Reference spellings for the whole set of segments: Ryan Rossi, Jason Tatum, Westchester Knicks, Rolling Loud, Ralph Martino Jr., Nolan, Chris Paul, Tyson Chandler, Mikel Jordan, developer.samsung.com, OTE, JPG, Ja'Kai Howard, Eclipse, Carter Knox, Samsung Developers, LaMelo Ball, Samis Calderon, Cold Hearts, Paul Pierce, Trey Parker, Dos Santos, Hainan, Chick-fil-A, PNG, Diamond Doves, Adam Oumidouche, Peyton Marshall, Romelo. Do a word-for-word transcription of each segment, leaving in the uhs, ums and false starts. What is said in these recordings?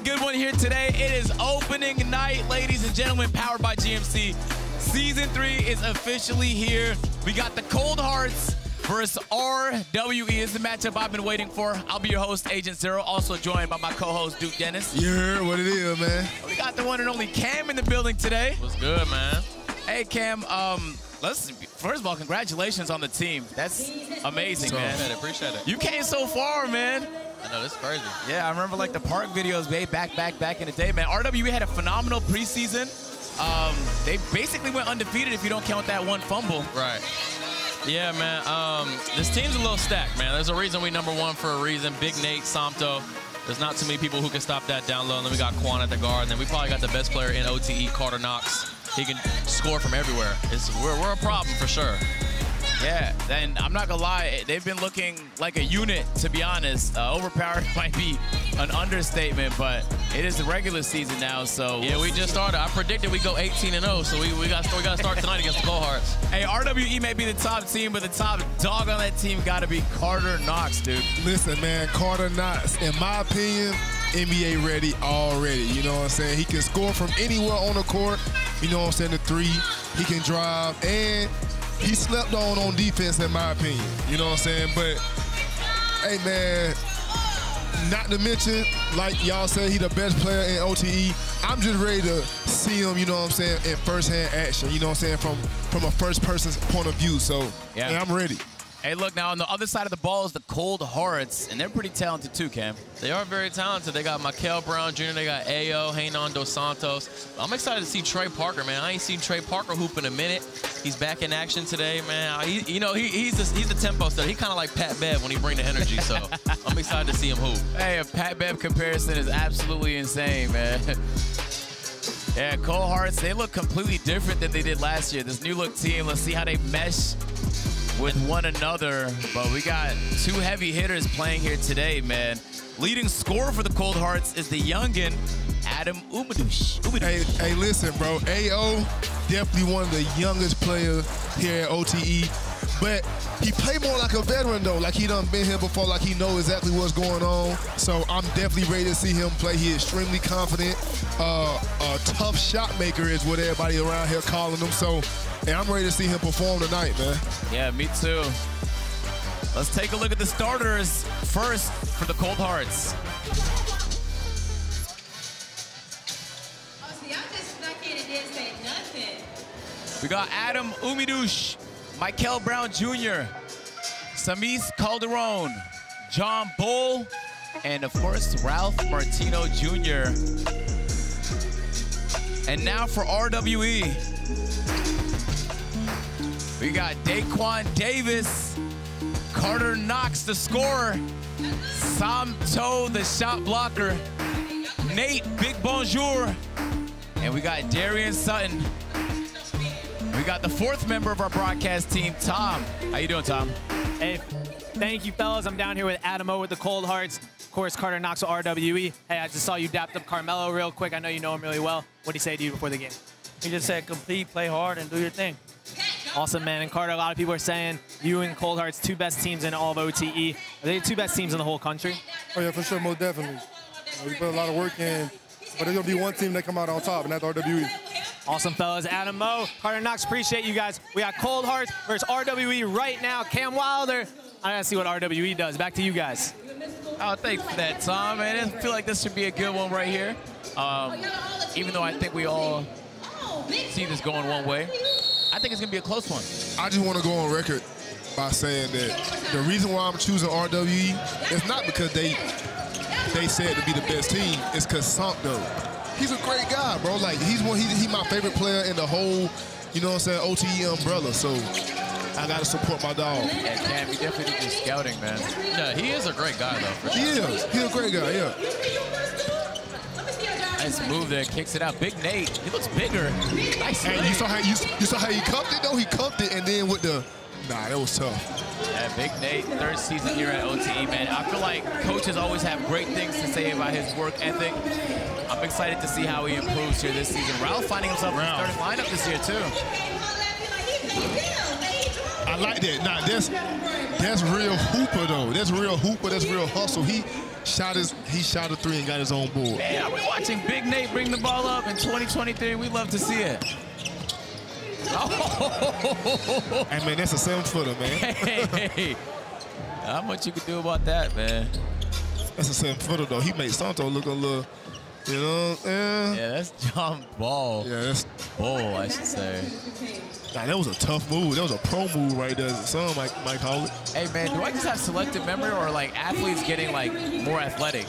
be a good one here today. It is opening night, ladies and gentlemen, powered by G M C. Season three is officially here. We got the Cold Hearts versus R W E. It's the matchup I've been waiting for. I'll be your host, Agent Zero, also joined by my co-host, Duke Dennis. You heard what it is, man. We got the one and only Cam in the building today. What's good, man? Hey, Cam. Um, let's first of all, congratulations on the team. That's amazing, so, man. I appreciate it. You came so far, man. I know, that's crazy. Yeah, I remember like the park videos way back, back, back in the day, man. R W E had a phenomenal preseason. Um, they basically went undefeated if you don't count that one fumble. Right. Yeah, man. Um, this team's a little stacked, man. There's a reason we number one for a reason. Big Nate, Somto. There's not too many people who can stop that down low. And then we got Quan at the guard. And then we probably got the best player in O T E, Carter Knox. He can score from everywhere. It's, we're, we're a problem for sure. Yeah, and I'm not gonna lie, they've been looking like a unit, to be honest. Uh, overpowered might be an understatement, but it is the regular season now, so. Yeah, we just started. I predicted we go eighteen and oh, so we, we got we got to start tonight against the Cold Hearts. Hey, R W E may be the top team, but the top dog on that team got to be Carter Knox, dude. Listen, man, Carter Knox, in my opinion, N B A ready already, you know what I'm saying? He can score from anywhere on the court, you know what I'm saying, the three, he can drive, and he slept on on defense, in my opinion. You know what I'm saying? But, hey, man, not to mention, like y'all said, he the best player in O T E. I'm just ready to see him, you know what I'm saying, in first-hand action, you know what I'm saying, from, from a first-person's point of view. So, yeah, hey, I'm ready. Hey, look, now on the other side of the ball is the Cold Hearts, and they're pretty talented too, Cam. They are very talented. They got Mikel Brown Junior, they got A O, Hainan Dos Santos. I'm excited to see Trey Parker, man. I ain't seen Trey Parker hoop in a minute. He's back in action today, man. He, you know, he, he's, the, he's the tempo stuff. He kind of like Pat Bev when he bring the energy, so I'm excited to see him hoop. Hey, a Pat Bev comparison is absolutely insane, man. Yeah, Cold Hearts, they look completely different than they did last year. This new look team, let's see how they mesh with one another, but we got two heavy hitters playing here today, man. Leading scorer for the Cold Hearts is the youngin, Adam Oumidouche. Hey, hey, listen, bro. A O, definitely one of the youngest players here at O T E, but he played more like a veteran, though. Like, he done been here before, like he know exactly what's going on. So I'm definitely ready to see him play. He is extremely confident. Uh, a tough shot maker is what everybody around here calling him. So, hey, I'm ready to see him perform tonight, man. Yeah, me too. Let's take a look at the starters first for the Cold Hearts. Oh, see, I'm just stuck in and didn't say nothing. We got Adam Oumidouche, Mikel Brown Junior, Samis Calderon, John Bol, and of course, Ralph Martino Junior And now for R W E, we got Daquan Davis, Carter Knox, the scorer, Somto, the shot blocker, Nate, Big Bonjour, and we got Darian Sutton. We got the fourth member of our broadcast team, Tom. How you doing, Tom? Hey, thank you, fellas. I'm down here with Adam O with the Cold Hearts. Of course, Carter Knox with R W E. Hey, I just saw you dapped up Carmelo real quick. I know you know him really well. What did he say to you before the game? He just said, complete, play hard, and do your thing. Awesome, man. And Carter, a lot of people are saying you and Cold Hearts, two best teams in all of O T E. Are they the two best teams in the whole country? Oh, yeah, for sure, most definitely. Uh, we put a lot of work in, but there's going to be one team that come out on top, and that's R W E. Awesome, fellas. Adam Mo, Carter Knox, appreciate you guys. We got Cold Hearts versus R W E right now. Cam Wilder. I gotta see what R W E does. Back to you guys. Oh, thanks for that, Tom. Man, I feel like this should be a good one right here. Um, even though I think we all see this going one way, I think it's gonna be a close one. I just want to go on record by saying that the reason why I'm choosing R W E is not because they they said to be the best team. It's because Somto. He's a great guy, bro. Like, he's one, he, he my favorite player in the whole, you know what I'm saying, O T E umbrella. So I got to support my dog. Yeah, Cam, he definitely did his scouting, man. Yeah, he is a great guy, though. He is. He's a great guy, yeah. Nice move there. Kicks it out. Big Nate. He looks bigger. Nice. And you saw how you, you saw how he cuffed it, though? He cuffed it, and then with the... Nah, that was tough. Yeah, Big Nate, third season here at O T E, man. I feel like coaches always have great things to say about his work ethic. I'm excited to see how he improves here this season. Ralph finding himself in the starting lineup this year, too. I like that. Nah, that's, that's real hooper, though. That's real hooper. That's real hustle. He Shot his, he shot a three and got his own board. Man, we're watching Big Nate bring the ball up in twenty twenty-three. We love to see it. Oh. Hey, man, that's a seven-footer, man. Hey, hey. How much you can do about that, man? That's a seven-footer, though. He made Somto look a little, you know, yeah. Yeah, that's John Bol. Yeah, that's Bol, I should say. Nah, that was a tough move. That was a pro move right there. Some might, might call it. Hey, man, do I just have selective memory or, like, athletes getting, like, more athletic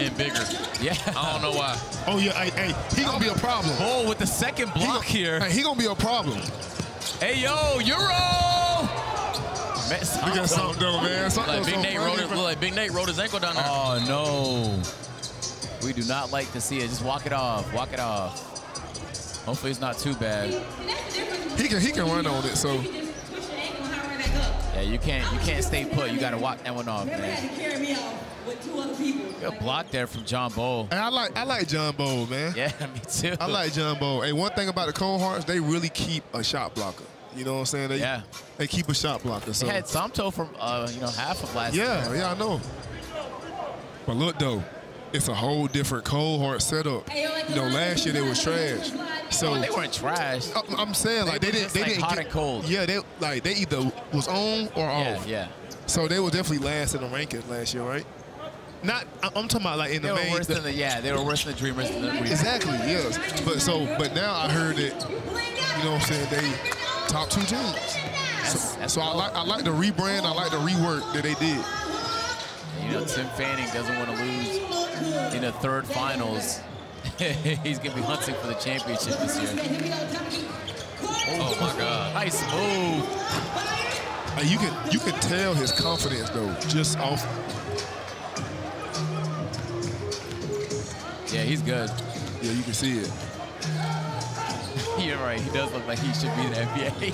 and bigger? Yeah. I don't know why. Oh, yeah. Hey, hey, he going to be a problem. Bol with the second block he gonna, here. Hey, he going to be a problem. Hey, yo, Euro! Man, we got something though, man. Something like, Big Nate rode his, like Big Nate rode his ankle down there. Oh, no. We do not like to see it. Just walk it off. Walk it off. Hopefully it's not too bad. He can he can run on it, so. Yeah, you can't you can't stay put. You got to walk that one off, man. Good block there from John Bol. And I like I like John Bol, man. Yeah, me too. I like John Bol. Hey, one thing about the Cold Hearts, they really keep a shot blocker. You know what I'm saying? They, yeah. They keep a shot blocker. So. They had Somto from uh, you know, half of last year. Yeah, yeah, I know. But look though, it's a whole different Cold Hearts setup. You know, last year they was trash. So oh, they weren't trash. I'm saying like they, they didn't. They like didn't hot get, and cold. Yeah, they like they either was on or yeah, off. Yeah. So they were definitely last in the rankings last year, right? Not, I'm talking about like in they the main. Worse the, than the, yeah, they were worse than the Dreamers. Than the Dreamers. Exactly. Yes. But so, but now I heard it. You know what I'm saying? They. Top two teams. That's, so that's so cool. I like I like the rebrand, I like the rework that they did. You know, Tim Fanning doesn't want to lose in the third finals. He's gonna be hunting for the championship this year. Oh my God! Nice move. Hey, you can you can tell his confidence though, just off. Yeah, he's good. Yeah, you can see it. You're right. He does look like he should be in the N B A.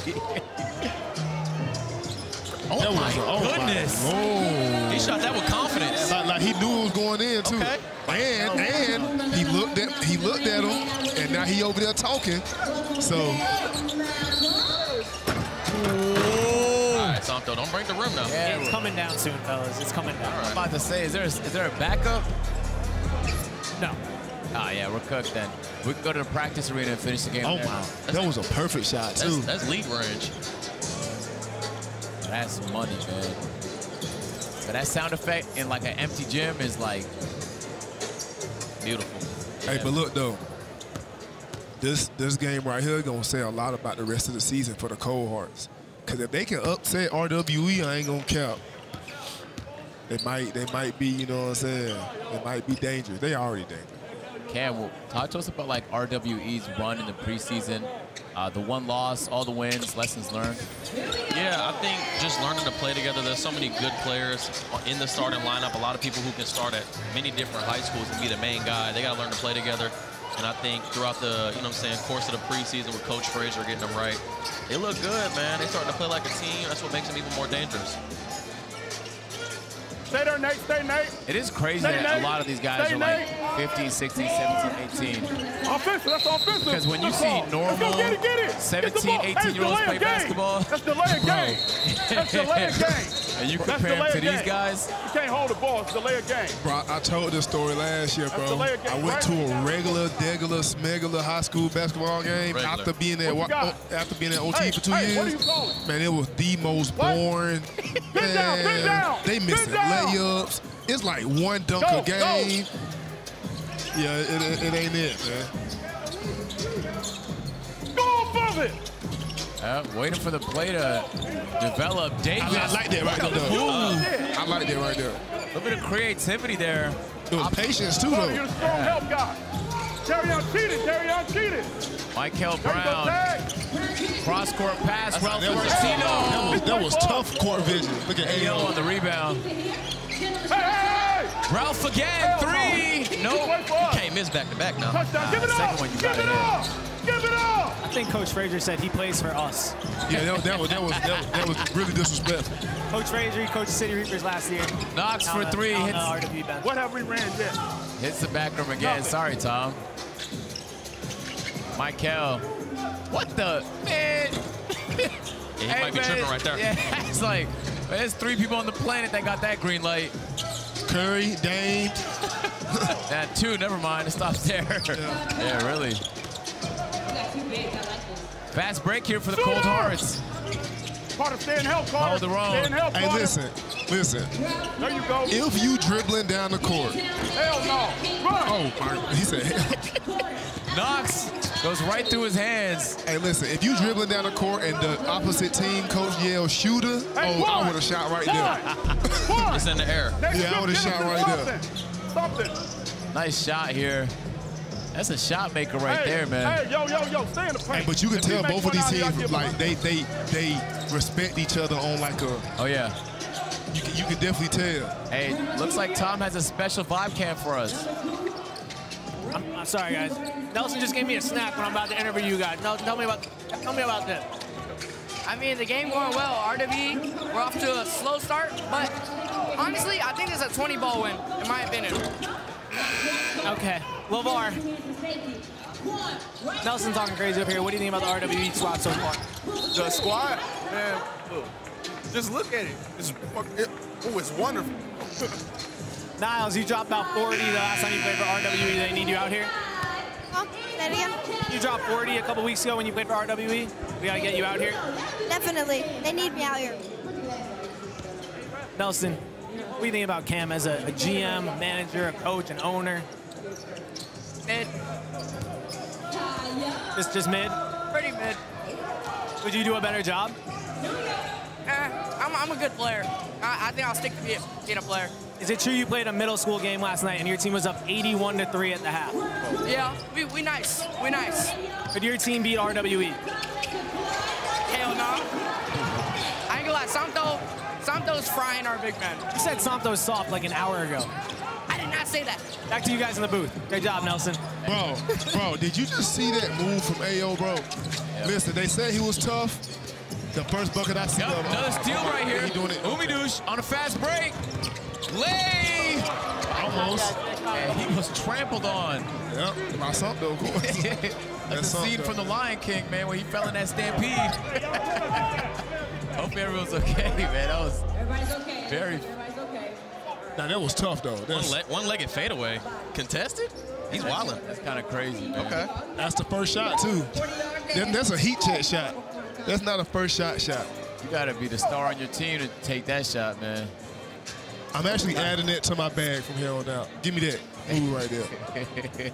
Oh, that my, my goodness. Oh. He shot that with confidence. Like, like he knew it was going in, too. Okay. And, oh, and he looked at he looked at him, and now he over there talking. So. Whoa. All right, Somto, don't break the rim now. Yeah, it's coming down soon, fellas. It's coming down. Right. I'm about to say, is there a, is there a backup? No. Oh, yeah, we're cooked then. We can go to the practice arena and finish the game. Oh, there. Wow. That's that was a perfect shot, that's, too. That's lead range. That's money, man. But that sound effect in, like, an empty gym is, like, beautiful. Yeah. Hey, but look, though. This this game right here going to say a lot about the rest of the season for the Cold Hearts. Because if they can upset R W E, I ain't going to cap. They might, they might be, you know what I'm saying, they might be dangerous. They already dangerous. Cam, well, talk to us about like R W E's run in the preseason, uh, the one loss, all the wins, lessons learned. Yeah, I think just learning to play together. There's so many good players in the starting lineup. A lot of people who can start at many different high schools and be the main guy. They got to learn to play together. And I think throughout the, you know what I'm saying, course of the preseason with Coach Frazier getting them right, they look good, man. They starting to play like a team. That's what makes them even more dangerous. Stay there, Nate. Stay, Nate. It is crazy stay, that Nate. A lot of these guys stay, are like fifteen, sixteen, seventeen, eighteen. Offensive, that's offensive. Because when you that's see all. normal get it, get it. seventeen, eighteen-year-olds play game. basketball. That's the lay of game. That's the lay of game. And you compare them to game. these guys. You can't hold the ball. It's the lay of game. Bro, I told this story last year, bro. Game, I went right? to a regular, degular, smegular high school basketball game regular. after being at after being at O T hey, for two hey, years. What are you calling? Man, it was the most what? boring. Get down, get down. They missed it. Layups. It's like one dunk go, a game. Go. Yeah, it, it, it ain't it, man. Go above it. Uh, waiting for the play to develop. Davis. I, I like that right there. Uh, I like that right there. A little bit of creativity there. It was patience too, though. You're a strong yeah. help guy. Darian cheated. Darian cheated. Mikel Brown. Cross court pass. Ralph Martino. That was, that was tough court vision. Look at A O on the rebound. Hey, hey. Ralph again. Three. No. Nope. You can't miss back to back now. Nah, give it up. Give it up. Give it up. I think Coach Frazier said he plays for us. Yeah, that, that, was, that, was, that, was, that was really disrespectful. Coach Frazier, he coached City Reapers last year. Knox for the, three. Hits. R W E what have we ran yet? Hits the back room again. Nothing. Sorry, Tom. Mikel. What the? Man. Yeah, he hey, might man. be tripping right there. Yeah, it's like, there's three people on the planet that got that green light. Curry, Dane. That two, never mind, it stops there. Yeah, yeah really. Fast break here for the Cold Hearts. Carter, stay in help, Carter. Hold the wrong. Stay in help, Carter. Hey, listen, listen. There you go. If you dribbling down the court. Hell no. Run. Oh, my, he said Knox goes right through his hands. Hey, listen, if you dribbling down the court and the opposite team coach yells shooter, hey, oh, one. I would have shot right there. It's in the air. Next yeah, I would have shot right something. there. Something. Nice shot here. That's a shot maker right hey, there, man. Hey, yo, yo, yo, stay in the paint. Hey, but you can if tell both of these teams, like, they, they, they respect each other on, like, a... Oh, yeah. You can, you can definitely tell. Hey, looks like Tom has a special vibe cam for us. I'm, I'm sorry, guys. Nelson just gave me a snap when I'm about to interview you guys. No, tell me about, tell me about this. I mean, the game going well. R W E, we're off to a slow start, but honestly, I think it's a twenty ball win, in my opinion. Okay. LeVar, Nelson talking crazy up here. What do you think about the R W E squad so far? The squad, man, look, just look at it. It's, it, oh, it's wonderful. Niles, you dropped about forty the last time you played for R W E. They need you out here. Huh? That again? You dropped forty a couple weeks ago when you played for R W E. We gotta get you out here. Definitely, they need me out here. Nelson, what do you think about Cam as a, a G M, a manager, a coach, an owner? Mid. Just, just mid? Pretty mid. Would you do a better job? Uh, I'm, I'm a good player. I, I think I'll stick to be a, being a player. Is it true you played a middle school game last night and your team was up eighty-one to three at the half? Yeah, we, we nice. We nice. Could your team beat R W E? Hell no. I ain't gonna lie, Somto, Somto's frying our big man. You said Somto's soft like an hour ago. Not say that. Back to you guys in the booth. Great job, Nelson. Bro, bro, did you just see that move from A O, bro? Yep. Listen, they said he was tough. The first bucket I see. Yep, up, another steal oh, right here. Oumidouche on a fast break. Lay. Almost. And he was trampled on. Yep, by Somto, of course. That's the scene from The Lion King, man, when he fell in that stampede. Hope everyone's okay, man. That was Everybody's okay. very... Everybody's Now, that was tough, though. One-legged one fadeaway. Contested? He's wildin'. That's kind of crazy, man. Okay. That's the first shot, too. That, that's a heat check shot. That's not a first shot shot. You got to be the star on your team to take that shot, man. I'm actually adding that to my bag from here on out. Give me that move right there.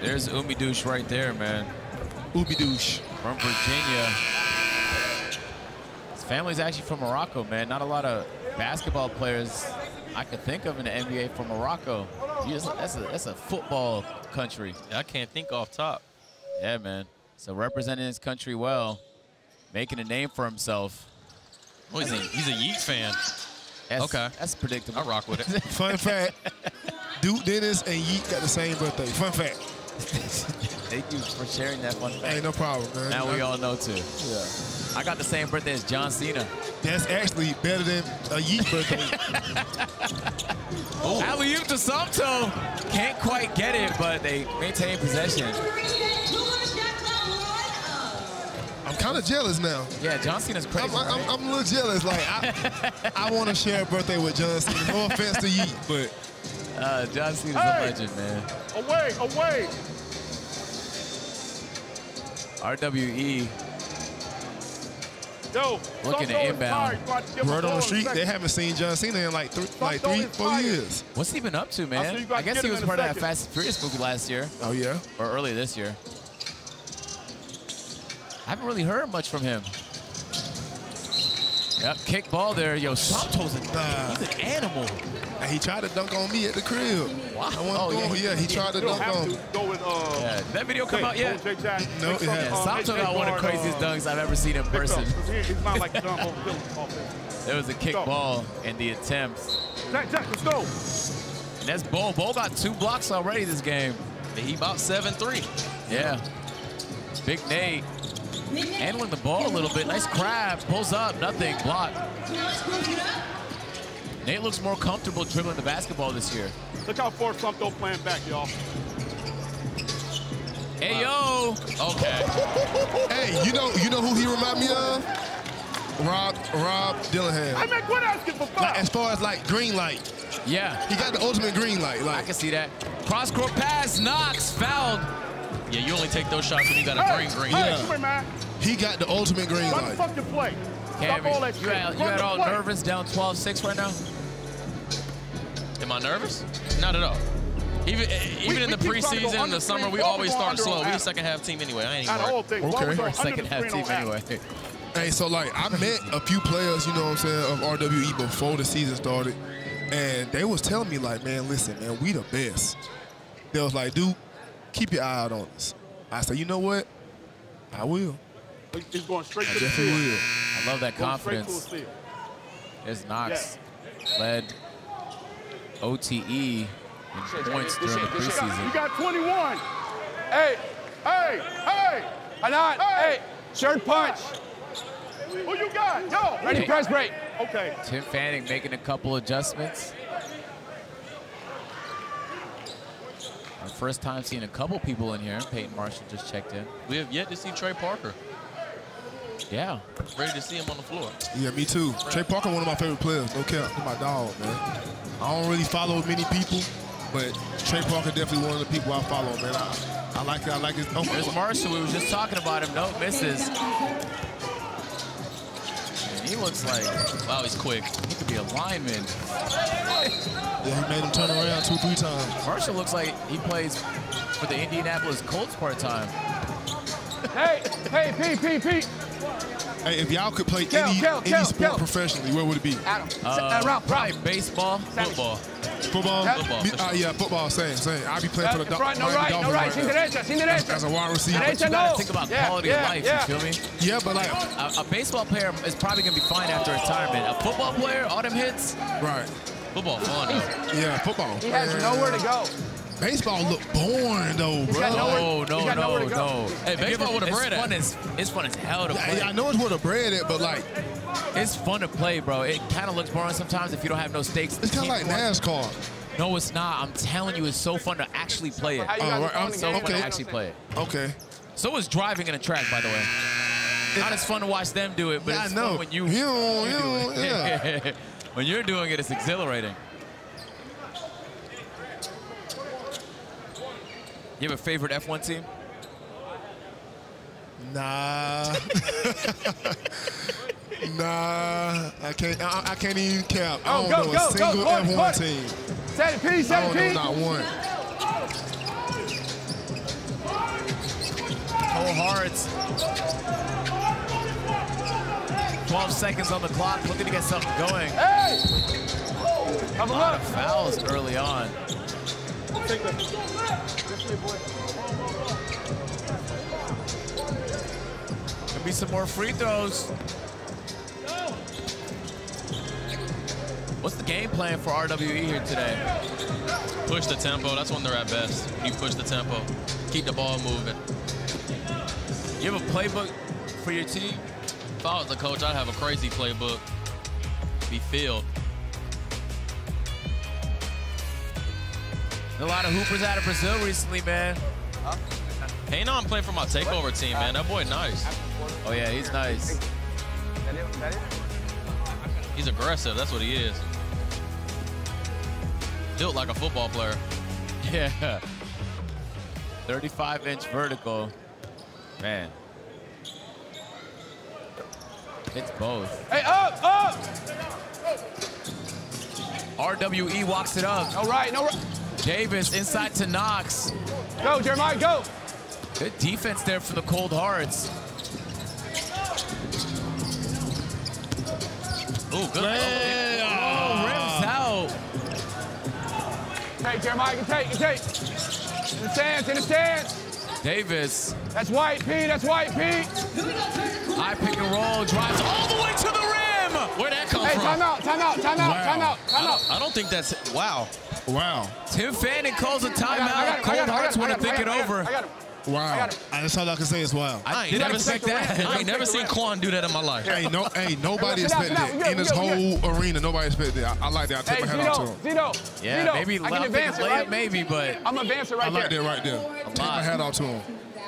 There's Oumidouche right there, man. Oumidouche. From Virginia. His family's actually from Morocco, man. Not a lot of basketball players I could think of in the N B A from Morocco. Just, that's, a, that's a football country. I can't think off top. Yeah, man. So representing his country well, making a name for himself. Well, he's, a, he's a Yeet fan. That's, okay. That's predictable. I rock with it. Fun fact, Duke Dennis and Yeet got the same birthday. Fun fact. Thank you for sharing that fun fact. Ain't no problem, man. Now we all know, too. Yeah. I got the same birthday as John Cena. That's actually better than a Yeet birthday. Oh. Alley-oop to Somto. Can't quite get it, but they maintain possession. I'm kind of jealous now. Yeah, John Cena's crazy. I'm, I'm, right? I'm a little jealous. Like, I, I want to share a birthday with John Cena. No offense to Yeet, but... Uh, John Cena's hey. a legend, man. Away, away. R W E. Yo, looking at inbound. Word on the street, they haven't seen John Cena in like, th like three, four fired. years. What's he been up to, man? I, I guess he was part of that Fast and Furious movie last year. Oh, yeah? Or early this year. I haven't really heard much from him. Yep, kick ball there. Yo, Somto's an, uh, he's an animal. And he tried to dunk on me at the crib. Wow. Oh, yeah, he, yeah, he tried to dunk on me. Uh, yeah. That video come out yet? No, it hasn't. Yeah, Somto got one of the craziest dunks I've ever seen in person. There was a kick ball in the attempts. Jack, Jack, let's go. And that's Bol. Bol got two blocks already this game. He about seven three. Yeah. Big Nate handling the ball a little bit. Nice crab. Pulls up. Nothing. Block. Nate looks more comfortable dribbling the basketball this year. Look how far Somto playing back, y'all. Hey, yo. Okay. Hey, you know you know who he remind me of? Rob, Rob Dillingham. I make one asking for five. Like, as far as like green light. Yeah. He got the ultimate green light. Like. I can see that. Cross court pass, Knox, fouled. Yeah, you only take those shots when you got a hey, green green. Hey, yeah. Here, man. He got the ultimate green Stop light. Fuck the play. Stop all that shit. You had, you had all play. Nervous down twelve six right now? Am I nervous? Not at all. Even even we, in the preseason, in the summer, we always start slow. We're a second half team anyway. I ain't even worried. Okay. We're a second half team anyway. Hey, so like I met a few players, you know what I'm saying, of R W E before the season started, and they was telling me like, man, listen, man, we the best. They was like, dude, keep your eye out on us. I said, you know what? I will. He's going straight I to the field. Will. I love that going confidence. There's Knox yeah. led O T E in points during the preseason. You got twenty-one. Hey, hey, hey, Anon, hey, shirt punch. Who you got? Yo. Ready, hey. Press break. Okay. Tim Fanning making a couple adjustments. Our first time seeing a couple people in here. Peyton Marshall just checked in. We have yet to see Trey Parker. Yeah. Ready to see him on the floor. Yeah, me too. Right. Trey Parker, one of my favorite players. No cap. He's my dog, man. I don't really follow many people, but Trey Parker definitely one of the people I follow, man. I, I like it. I like it. Oh, there's Marshall. We were just talking about him. No misses. He looks like, wow, he's quick. He could be a lineman. Yeah, he made him turn around two, three times. Marshall looks like he plays for the Indianapolis Colts part-time. Hey, hey, Pete, Pete, Pete. Hey, if y'all could play kill, any, kill, any kill, sport kill. professionally, where would it be? Adam. Uh, uh, probably baseball, football. Football? Football. Me, uh, yeah, football, same, same. I'll be playing uh, for the Dolphins. No right, no right, no right. As, as a wide receiver. But you got to think about yeah, quality yeah, of life, yeah. you feel me? Yeah, but like. A, a baseball player is probably going to be fine after retirement. A football player, all them hits. Right. Football fun, though. Yeah, football. He has nowhere to go. Baseball look boring though, bro. No, no, no, no. Hey, baseball with a bread at. It's fun as hell to play. I know it's with a bread at, but like, it's fun to play, bro. It kind of looks boring sometimes if you don't have no stakes. It's kind of like NASCAR. No, it's not. I'm telling you, it's so fun to actually play it. It's so fun to actually play it. Okay. So is driving in a track, by the way. Not as fun to watch them do it, but it's fun when you do it. When you're doing it, it's exhilarating. You have a favorite F one team? Nah. Nah. I can't. I, I can't even count. I don't go, know go, a single go, F one court. team. Set it, P, set it, P. I don't know not one. Cold Hearts. Twelve seconds on the clock. Looking to get something going. Hey! A lot of fouls early on. Take the, There'll be some more free throws. What's the game plan for R W E here today? Push the tempo. That's when they're at best. You push the tempo. Keep the ball moving. You have a playbook for your team? If I was the coach, I'd have a crazy playbook. Be filled. A lot of hoopers out of Brazil recently, man. Hey, you know I'm playing for my takeover team, man. That boy nice. Oh, yeah, he's nice. He's aggressive. That's what he is. Built like a football player. Yeah. thirty-five inch vertical. Man. It's both. Hey, up, up! R W E walks it up. All right, no right. Davis inside to Knox. Go, Jeremiah, go. Good defense there for the Cold Hearts. Ooh, good. Play. Oh, rims out. Hey, Jeremiah, you can take, you can take. In the stands, in the stands. Davis. That's White, Pete, that's White, Pete. High pick and roll, drives all the way to the rim. Where'd that come hey, from? Hey, time out, time out, time out, wow. time out, time out. I don't, I don't think that's, wow. Wow. Tim Fanning calls a timeout. Cold Hearts want to think it over. Wow. That's all I can say is wow. I, I ain't never seen that. I ain't never seen Quan do that in my life. Hey, no, hey, nobody expected it. In this whole arena, nobody expected it. I, I like that. I take hey, my hat off to him. Zito, yeah, Zito. maybe I can advance it, right? Maybe, but I'm advancing right there. I like that right there. Take my hat off to him.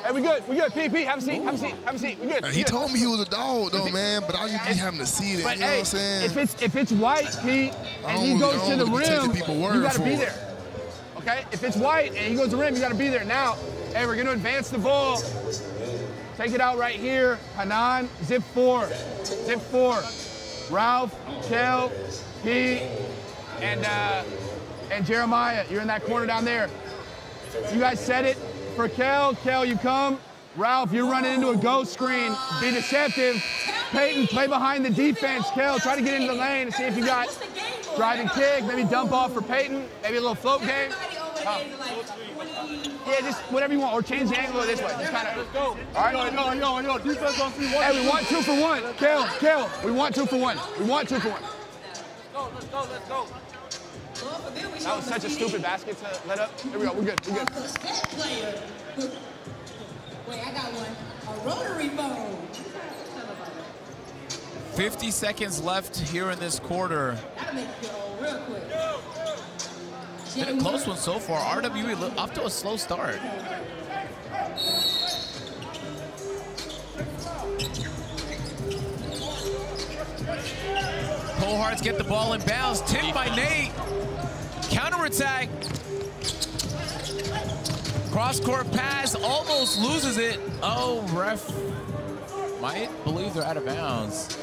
Hey, we good, we good. P, P, have a seat, have a seat, have a seat. We good. He told me he was a dog, though, man, but I just be having to see that. You know what I'm saying? If it's if it's white, P, and he goes to the rim, you gotta be there. Okay? If it's white and he goes to the rim, you gotta be there. Now, hey, we're gonna advance the ball. Take it out right here. Hanan, zip four. Zip four. Ralph, Kel, P, and uh, and Jeremiah. You're in that corner down there. You guys set it for Kel. Kel, you come. Ralph, you're running into a ghost screen. Be deceptive. Peyton, play behind the defense. Kel, try to get into the lane and see if you got driving kick. Maybe dump off for Peyton. Maybe a little float game. Uh, yeah, just whatever you want, or change the angle this way. Just kind of. Let's go. All right. Yo, yo, yo, yo. Defense on three, one. Hey, we want two for one. Kel, Kel. We want two for one. We want two for one. Let's go. Let's go. Let's go. That was such a stupid basket to let up. Here we go. We're good. We're good. Wait, I got one. A rotary phone. fifty seconds left here in this quarter. That'll make you go real quick. Been a close one so far. R W E up to a slow start. Cold Hearts get the ball in bounds. Tipped by Nate. Counterattack. Cross-court pass. Almost loses it. Oh, ref. Might believe they're out of bounds.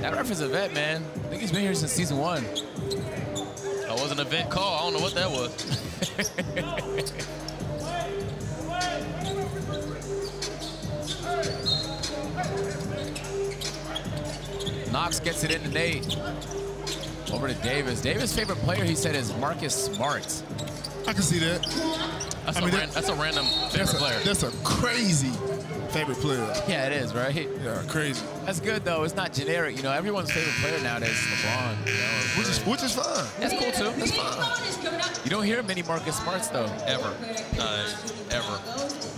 That ref is a vet, man. I think he's been here since season one. That wasn't a vet call. I don't know what that was. Knox gets it into Nate. Over to Davis. Davis' favorite player, he said, is Marcus Smart. I can see that. That's, I mean, a, that, that's a random favorite that's a, player. That's a crazy favorite player. Yeah, it is, right? Yeah, crazy. That's good, though. It's not generic. You know, everyone's favorite player nowadays is LeBron. You know, which, is, which is fine. That's cool, too. That's fine. You don't hear many Marcus Smarts, though. Ever. Uh, ever.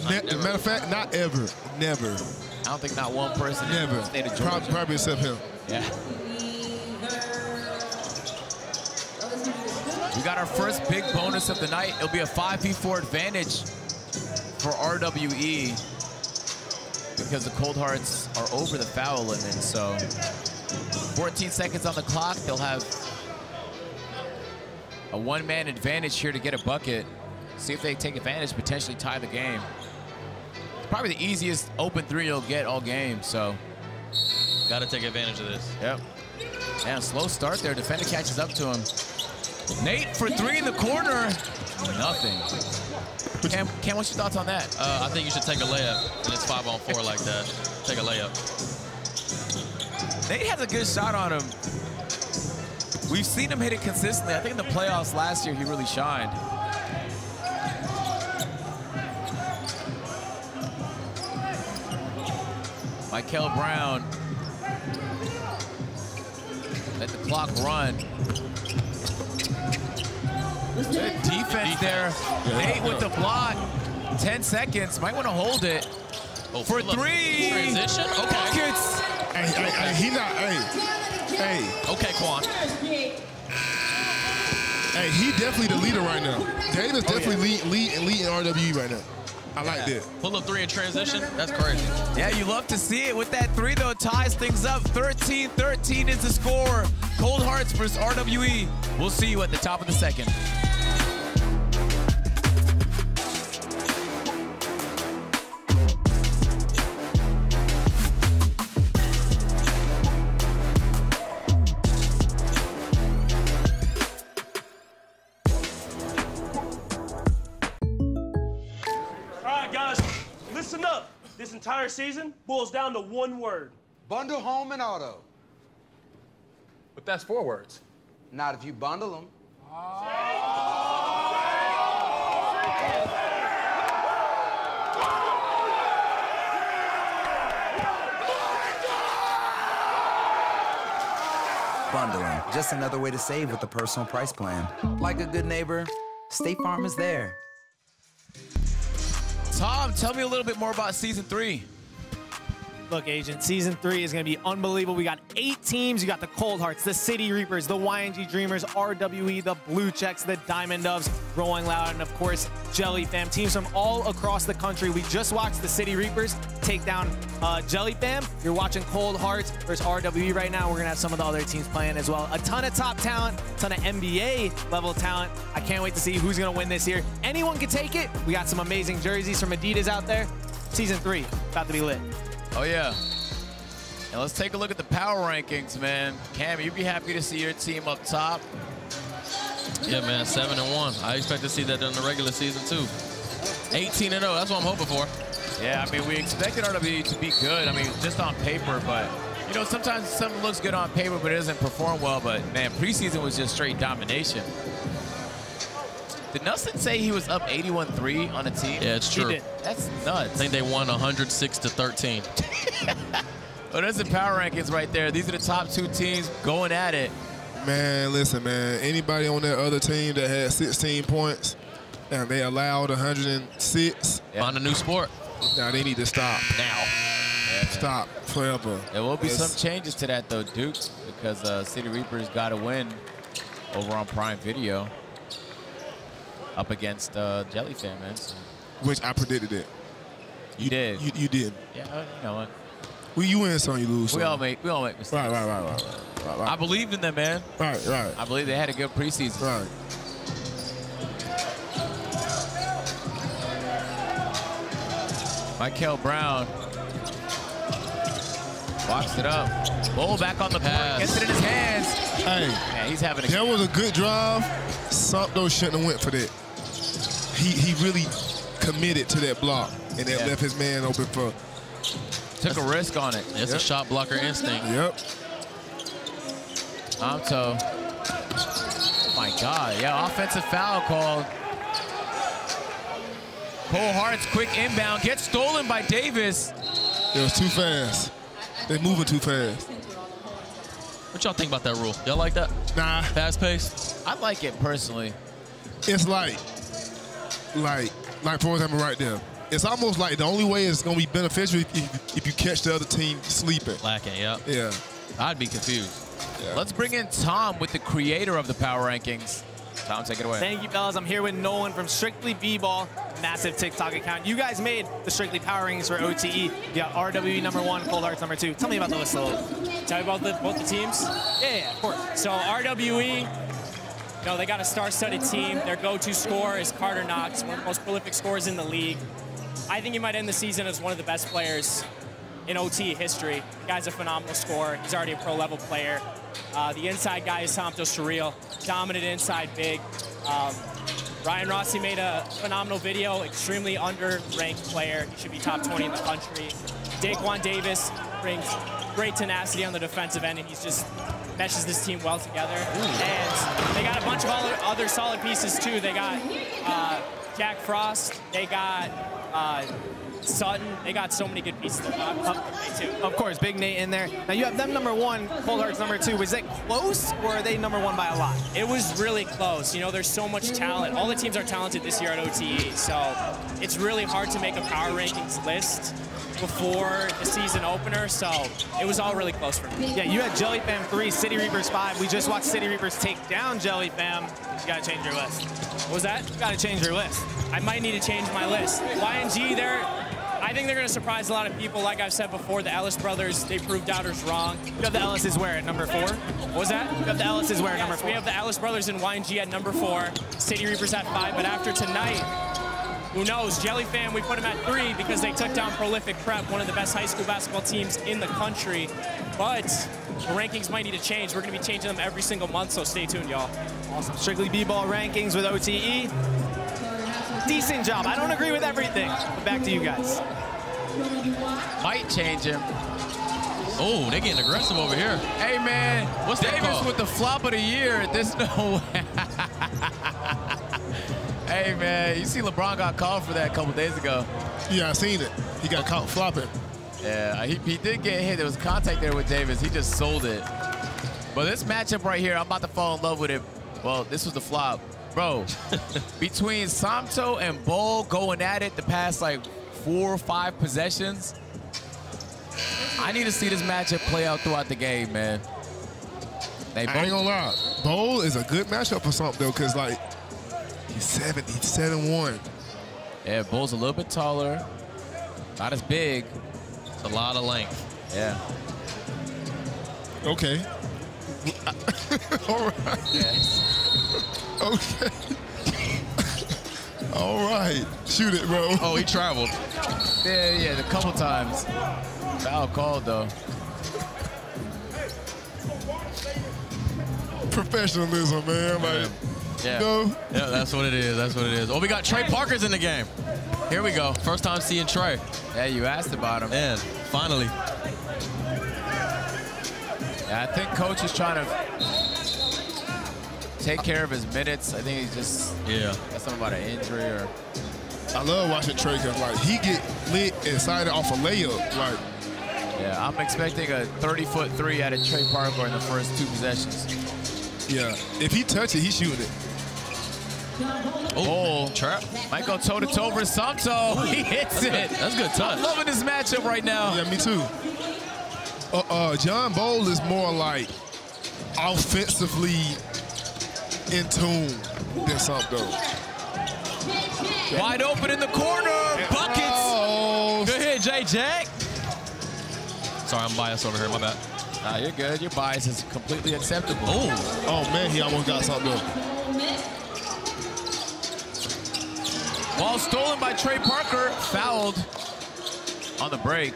Ne never. Matter of fact, not ever. Never. I don't think not one person never. In the state of Georgia. Probably, probably except him. Yeah. We got our first big bonus of the night. It'll be a five v four advantage for R W E because the Cold Hearts are over the foul limit. So fourteen seconds on the clock. They'll have a one-man advantage here to get a bucket. See if they take advantage, potentially tie the game. It's probably the easiest open three you'll get all game, so. Gotta take advantage of this. Yep. And a slow start there. Defender catches up to him. Nate for three in the corner. Nothing. Cam, Cam, what's your thoughts on that? Uh, I think you should take a layup when it's five on four like that. Take a layup. Nate has a good shot on him. We've seen him hit it consistently. I think in the playoffs last year, he really shined. Mikel Brown. Let the clock run. Good defense, defense there. Yeah, Nate with the block. ten seconds. Might want to hold it. Oh, for three. Transition. Okay. Buckets. Hey, hey, hey, he not. Hey. Hey. Okay, Quan. Hey, he definitely the leader right now. Davis oh, definitely yeah. lead, lead, lead in R W E right now. I yeah. like that. Pull up three in transition. That's crazy. Yeah, you love to see it. With that three, though, ties things up. thirteen thirteen is the score. Cold Hearts versus R W E. We'll see you at the top of the second. Season boils down to one word. Bundle home and auto. But that's four words. Not if you bundle them. Oh. Bundling, just another way to save with the personal price plan. Like a good neighbor, State Farm is there. Tom, tell me a little bit more about season three. Look, Agent, season three is going to be unbelievable. We got eight teams. You got the Cold Hearts, the City Reapers, the Y N G Dreamers, R W E, the Blue Checks, the Diamond Doves, Rolling Loud, and of course, Jellyfam. Teams from all across the country. We just watched the City Reapers take down uh, Jellyfam. You're watching Cold Hearts versus R W E right now. We're going to have some of the other teams playing as well. A ton of top talent, a ton of N B A level talent. I can't wait to see who's going to win this year. Anyone can take it. We got some amazing jerseys from Adidas out there. Season three, about to be lit. Oh, yeah. And let's take a look at the power rankings, man. Cam, you'd be happy to see your team up top. Yeah, man, seven and one. I expect to see that during the regular season, too. eighteen and oh, that's what I'm hoping for. Yeah, I mean, we expected R W E to be good. I mean, just on paper, but, you know, sometimes something looks good on paper, but it doesn't perform well. But, man, preseason was just straight domination. Did Nelson say he was up eighty-one three on a team? Yeah, it's true. That's nuts. I think they won one hundred six to thirteen. Well, that's the power rankings right there. These are the top two teams going at it. Man, listen, man. Anybody on that other team that had sixteen points and they allowed one hundred six. Yeah. Find a new sport. Now they need to stop. Now. Yeah. Stop forever. There will be that's... some changes to that, though, Duke, because uh, City Reapers got a win over on Prime Video up against uh, Jellyfam, man. So. Which I predicted it. You, you did. You, you did. Yeah, you know what? Well, you win some, you lose some. We all make, we all make mistakes. Right, right, right, right, right, right, right. I believed in them, man. Right, right. I believe they had a good preseason. Right. Mikel Brown boxed it up. Bol back on the pass. Gets it in his hands. Hey, man, he's having a that game. Was a good drive. Somto shouldn't have went for that. He he really committed to that block, and that yeah. left his man open for. Took That's, a risk on it. It's yep. a shot blocker instinct. Yep. Somto. Oh my God! Yeah, offensive foul called. Cold Hearts quick inbound gets stolen by Davis. It was too fast. They're moving too fast. What y'all think about that rule? Y'all like that? Nah. Fast pace? I like it personally. It's like, like, like for example right there. It's almost like the only way it's going to be beneficial if, if, if you catch the other team sleeping. Lacking, yep. Yeah. I'd be confused. Yeah. Let's bring in Tom with the creator of the power rankings. Tom, take it away. Thank you, fellas. I'm here with Nolan from Strictly B-Ball, massive TikTok account. You guys made the Strictly Power Rankings for O T E. You got R W E number one, Cold Hearts number two. Tell me about the list a little. Tell me about the, both the teams? Yeah, yeah, of course. So R W E, you know, they got a star-studded team. Their go-to scorer is Carter Knox, one of the most prolific scorers in the league. I think he might end the season as one of the best players in O T E history. The guy's a phenomenal scorer. He's already a pro-level player. Uh, the inside guy is Somto Surreal, dominant inside big. Um, Ryan Rossi made a phenomenal video, extremely underranked player. He should be top twenty in the country. Daquan Davis brings great tenacity on the defensive end, and he's just meshes this team well together. Ooh. And they got a bunch of other, other solid pieces, too. They got uh, Jack Frost. They got... Uh, Sutton, they got so many good pieces. Of course, Big Nate in there. Now you have them number one, Cold Hearts number two. Was that close, or are they number one by a lot? It was really close. You know, there's so much talent. All the teams are talented this year at O T E, so it's really hard to make a power rankings list before the season opener, so it was all really close for me. Yeah, you had Jellyfam three, City Reapers five. We just watched City Reapers take down Jellyfam. You gotta change your list. What was that? You gotta change your list. I might need to change my list. Y N G, they're, I think they're gonna surprise a lot of people. Like I've said before, the Ellis brothers, they proved doubters wrong. You have the Ellis's where at number four? What was that? You have the Ellis's where at yes, number four? We have the Ellis brothers and Y N G at number four, City Reapers at five, but after tonight, who knows? Jellyfam, we put him at three because they took down Prolific Prep, one of the best high school basketball teams in the country. But the rankings might need to change. We're going to be changing them every single month, so stay tuned, y'all. Awesome. Strictly B-Ball rankings with O T E. Decent job. I don't agree with everything. But back to you guys. Might change him. Oh, they're getting aggressive over here. Hey, man. What's Davis with the flop of the year? There's no way. Hey, man, you see LeBron got called for that a couple days ago. Yeah, I seen it. He got caught flopping. Yeah, he, he did get hit. There was contact there with Davis. He just sold it. But this matchup right here, I'm about to fall in love with it. Well, this was the flop. Bro, between Somto and Bol going at it the past, like, four or five possessions, I need to see this matchup play out throughout the game, man. They I ain't gonna lie. Bol is a good matchup for something, though, because, like, he's seven, he's seven one. Yeah, Bol's a little bit taller, not as big. It's a lot of length. Yeah. Okay. All right. Yes. Okay. All right. Shoot it, bro. Oh, he traveled. Yeah, yeah, a couple times. Foul called, though. Professionalism, man. Like, yeah. You know? Yeah, that's what it is. That's what it is. Oh, we got Trey Parker's in the game. Here we go. First time seeing Trey. Yeah, you asked about him. And finally. Yeah, I think Coach is trying to take care of his minutes. I think he's just yeah. got something about an injury or. I love watching Trey because, like, he get lit and sided off a layup. Like, yeah, I'm expecting a thirty-foot three out of Trey Parker in the first two possessions. Yeah, if he touches it, he shooting it. Oh, trap! Might go toe to toe for Somto. He hits it. That's a good touch. I'm loving this matchup right now. Yeah, me too. Uh, uh, John Bol is more like offensively in tune than Somto. Wide open in the corner. Buckets. Oh. Good hit, J-Jack. Sorry, I'm biased over here. My bad. Nah, you're good. Your bias is completely acceptable. Oh, oh man, he almost got Somto. Ball stolen by Trey Parker. Fouled on the break.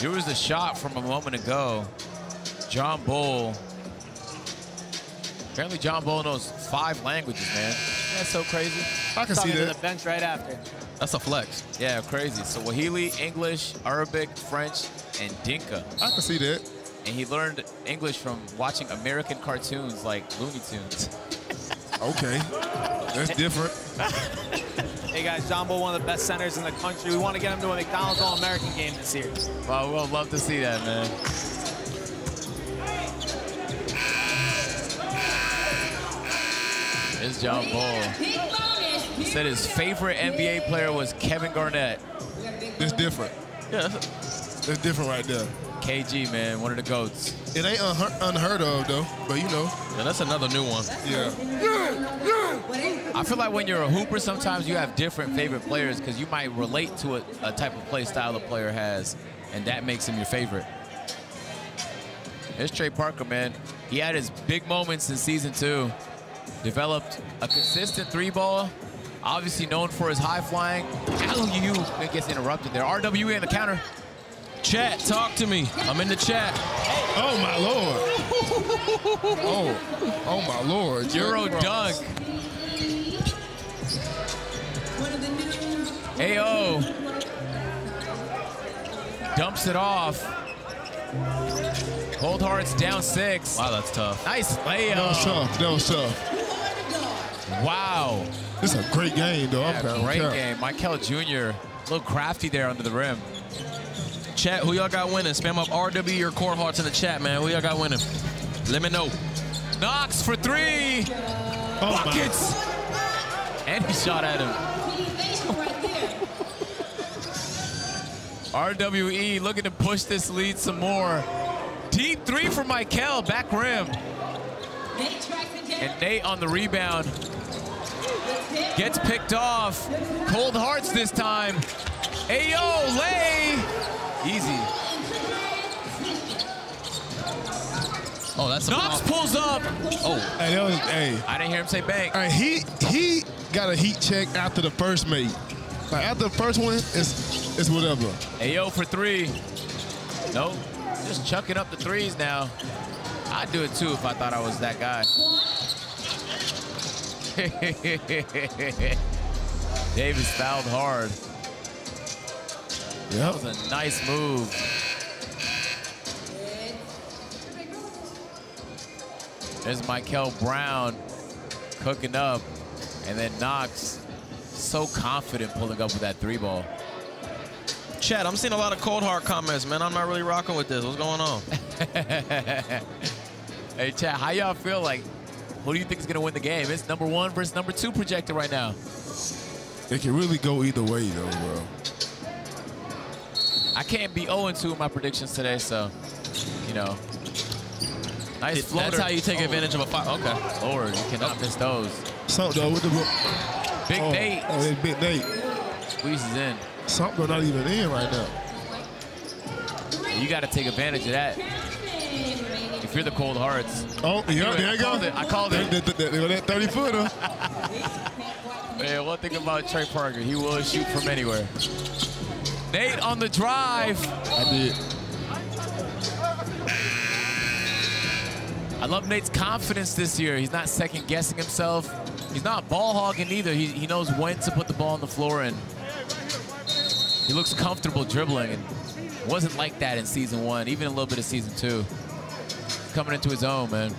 Here was the shot from a moment ago. John Bol. Apparently John Bol knows five languages, man. That's so crazy. I can see that. To the bench right after. That's a flex. Yeah, crazy. Swahili, English, Arabic, French, and Dinka. I can see that. And he learned English from watching American cartoons like Looney Tunes. Okay. That's different. Hey guys, John Bol, one of the best centers in the country. We want to get him to a McDonald's All-American game this year. Well, we'll love to see that, man. It's John Bol. He said his favorite N B A player was Kevin Garnett. It's different. Yeah. It's different right there. K G, man, one of the GOATs. It ain't unheard of, though, but you know. Yeah, that's another new one. Yeah. Yeah, yeah. I feel like when you're a hooper, sometimes you have different favorite players because you might relate to a, a type of play style a player has, and that makes him your favorite. There's Trey Parker, man. He had his big moments in season two. Developed a consistent three ball. Obviously known for his high flying. L U gets interrupted there. R W E on the counter. Chat, talk to me. I'm in the chat. Oh, my Lord. Oh, oh my Lord. Euro dunk. A O dumps it off. Cold Hearts down six. Wow, that's tough. Nice layup. That was tough. That was tough. Wow. This is a great game, though. Yeah, I'm great proud. game. Mikel Junior, a little crafty there under the rim. Chat, who y'all got winning? Spam up R W E or Cold Hearts in the chat, man. Who y'all got winning? Let me know. Knox for three. Oh, buckets. My. And he shot at him. R W E looking to push this lead some more. Deep three for Mikel, back rim. And Nate on the rebound. Gets picked off. Cold Hearts this time. A O lay. Easy. Oh, that's a Knox bomb. Pulls up. Oh, hey, that was, hey, I didn't hear him say bank. Hey, he he got a heat check after the first mate. Like after the first one, it's it's whatever. A O for three. Nope. Just chucking up the threes now. I'd do it too if I thought I was that guy. Davis fouled hard. Yep. That was a nice move. There's Mikel Brown cooking up. And then Knox, so confident pulling up with that three ball. Chad, I'm seeing a lot of Cold Heart comments, man. I'm not really rocking with this. What's going on? Hey, Chad, how y'all feel? Like, who do you think is going to win the game? It's number one versus number two projected right now. It can really go either way, though, bro. I can't be oh and two in my predictions today, so, you know. Nice it, floater. That's how you take oh. advantage of a fire. Okay. Lord, you cannot oh. miss those. Somto, though, with the Big oh. Nate. Oh, it's Big Nate. Squeezes in. Somto not even in right now. You got to take advantage of that. If you're the Cold Hearts. Oh, yeah, there you go. I called it. They were that thirty footer. Man, one thing about Trey Parker, he will shoot from anywhere. Nate on the drive. I did. I love Nate's confidence this year. He's not second guessing himself. He's not ball hogging either. He, he knows when to put the ball on the floor, and he looks comfortable dribbling. And wasn't like that in season one, even a little bit of season two. Coming into his own, man.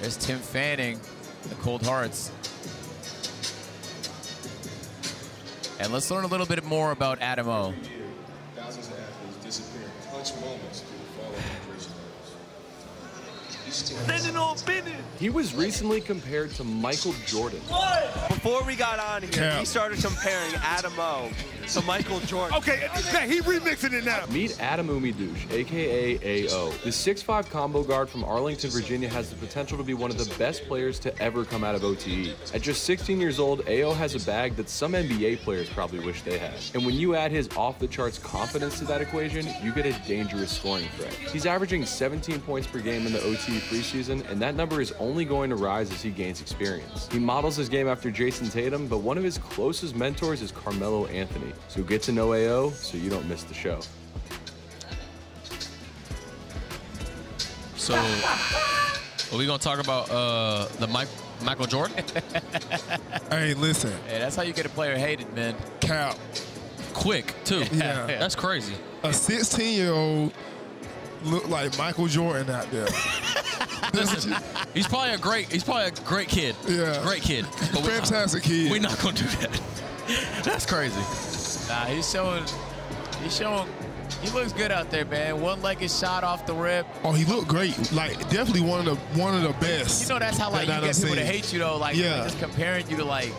There's Tim Fanning, the Cold Hearts. And let's learn a little bit more about Adam O. Thousands of athletes disappear in clutch moments due to fall of injuries. He was recently compared to Mikel Jordan. Before we got on here, yeah. he started comparing Adam O to Mikel Jordan. Okay, he remixing it now. Meet Adam Oumidouche, a k a. A O. The six five combo guard from Arlington, Virginia has the potential to be one of the best players to ever come out of O T E. At just sixteen years old, A O has a bag that some N B A players probably wish they had. And when you add his off-the-charts confidence to that equation, you get a dangerous scoring threat. He's averaging seventeen points per game in the O T E preseason, and that number is only going to rise as he gains experience. He models his game after Jason Tatum, but one of his closest mentors is Carmelo Anthony. So get to know A O so you don't miss the show. So are we gonna talk about uh, the Mike, Mikel Jordan? Hey, listen. Hey, that's how you get a player hated, man. Cap. Quick, too. Yeah. Yeah. That's crazy. A sixteen-year-old looked like Mikel Jordan out there. Listen, he's probably a great, he's probably a great kid. Yeah. Great kid. But fantastic not, kid. We're not gonna do that. That's crazy. Nah, he's showing, he's showing, he looks good out there, man. One-legged shot off the rip. Oh, he looked great. Like, definitely one of the, one of the best. You know, that's how, like, that you get people to hate you, though. Like, yeah. just comparing you to, like,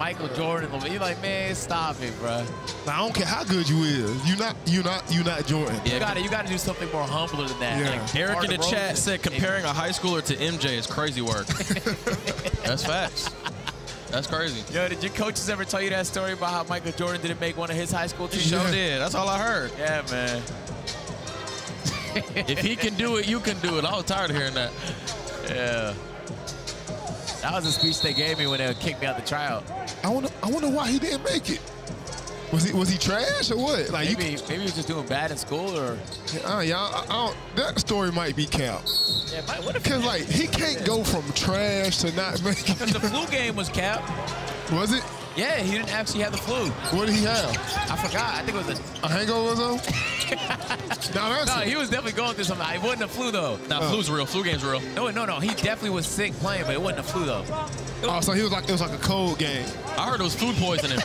Mikel Jordan. You're like, man, stop it, bro. Now, I don't care how good you is. You're not, you're not, you're not Jordan. Yeah, you got to, you got to do something more humbler than that. Yeah. Like, Eric in the chat said comparing a high schooler to M J is crazy work. That's facts. That's crazy. Yo, did your coaches ever tell you that story about how Mikel Jordan didn't make one of his high school teams? He sure did. That's all I heard. Yeah, man. If he can do it, you can do it. I was tired of hearing that. Yeah. That was a speech they gave me when they kicked me out the tryout. I wonder, I wonder why he didn't make it. Was he was he trash or what? Like maybe, you maybe he was just doing bad in school or. Uh, yeah, I, I don't, that story might be capped. Yeah, Mike, what if? Cause like he can't go from trash to not making. Cause the flu game was capped. Was it? Yeah, he didn't actually have the flu. What did he have? I forgot. I think it was a, a hangover or something. No, that's no, he was definitely going through something. It wasn't a flu though. No, nah, oh. flu's real. Flu game's real. No, no, no. He definitely was sick playing, but it wasn't a flu though. Oh, so he was like it was like a cold game. I heard it was food poisoning.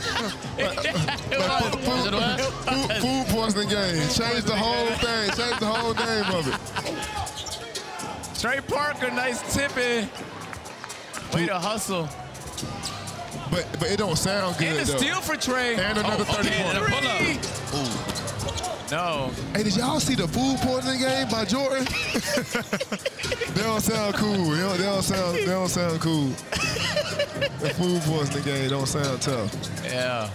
Food poisoning game. Changed the whole thing. Changed the whole game of it. Trey Parker, nice tipping. Way to hustle. But but it don't sound good. And a steal for Trey. And another oh, okay, thirty-one. No. Hey, did y'all see the food poisoning game by Jordan? They don't sound cool. They don't, they don't sound. They don't sound cool. The food poisoning game don't sound tough. Yeah.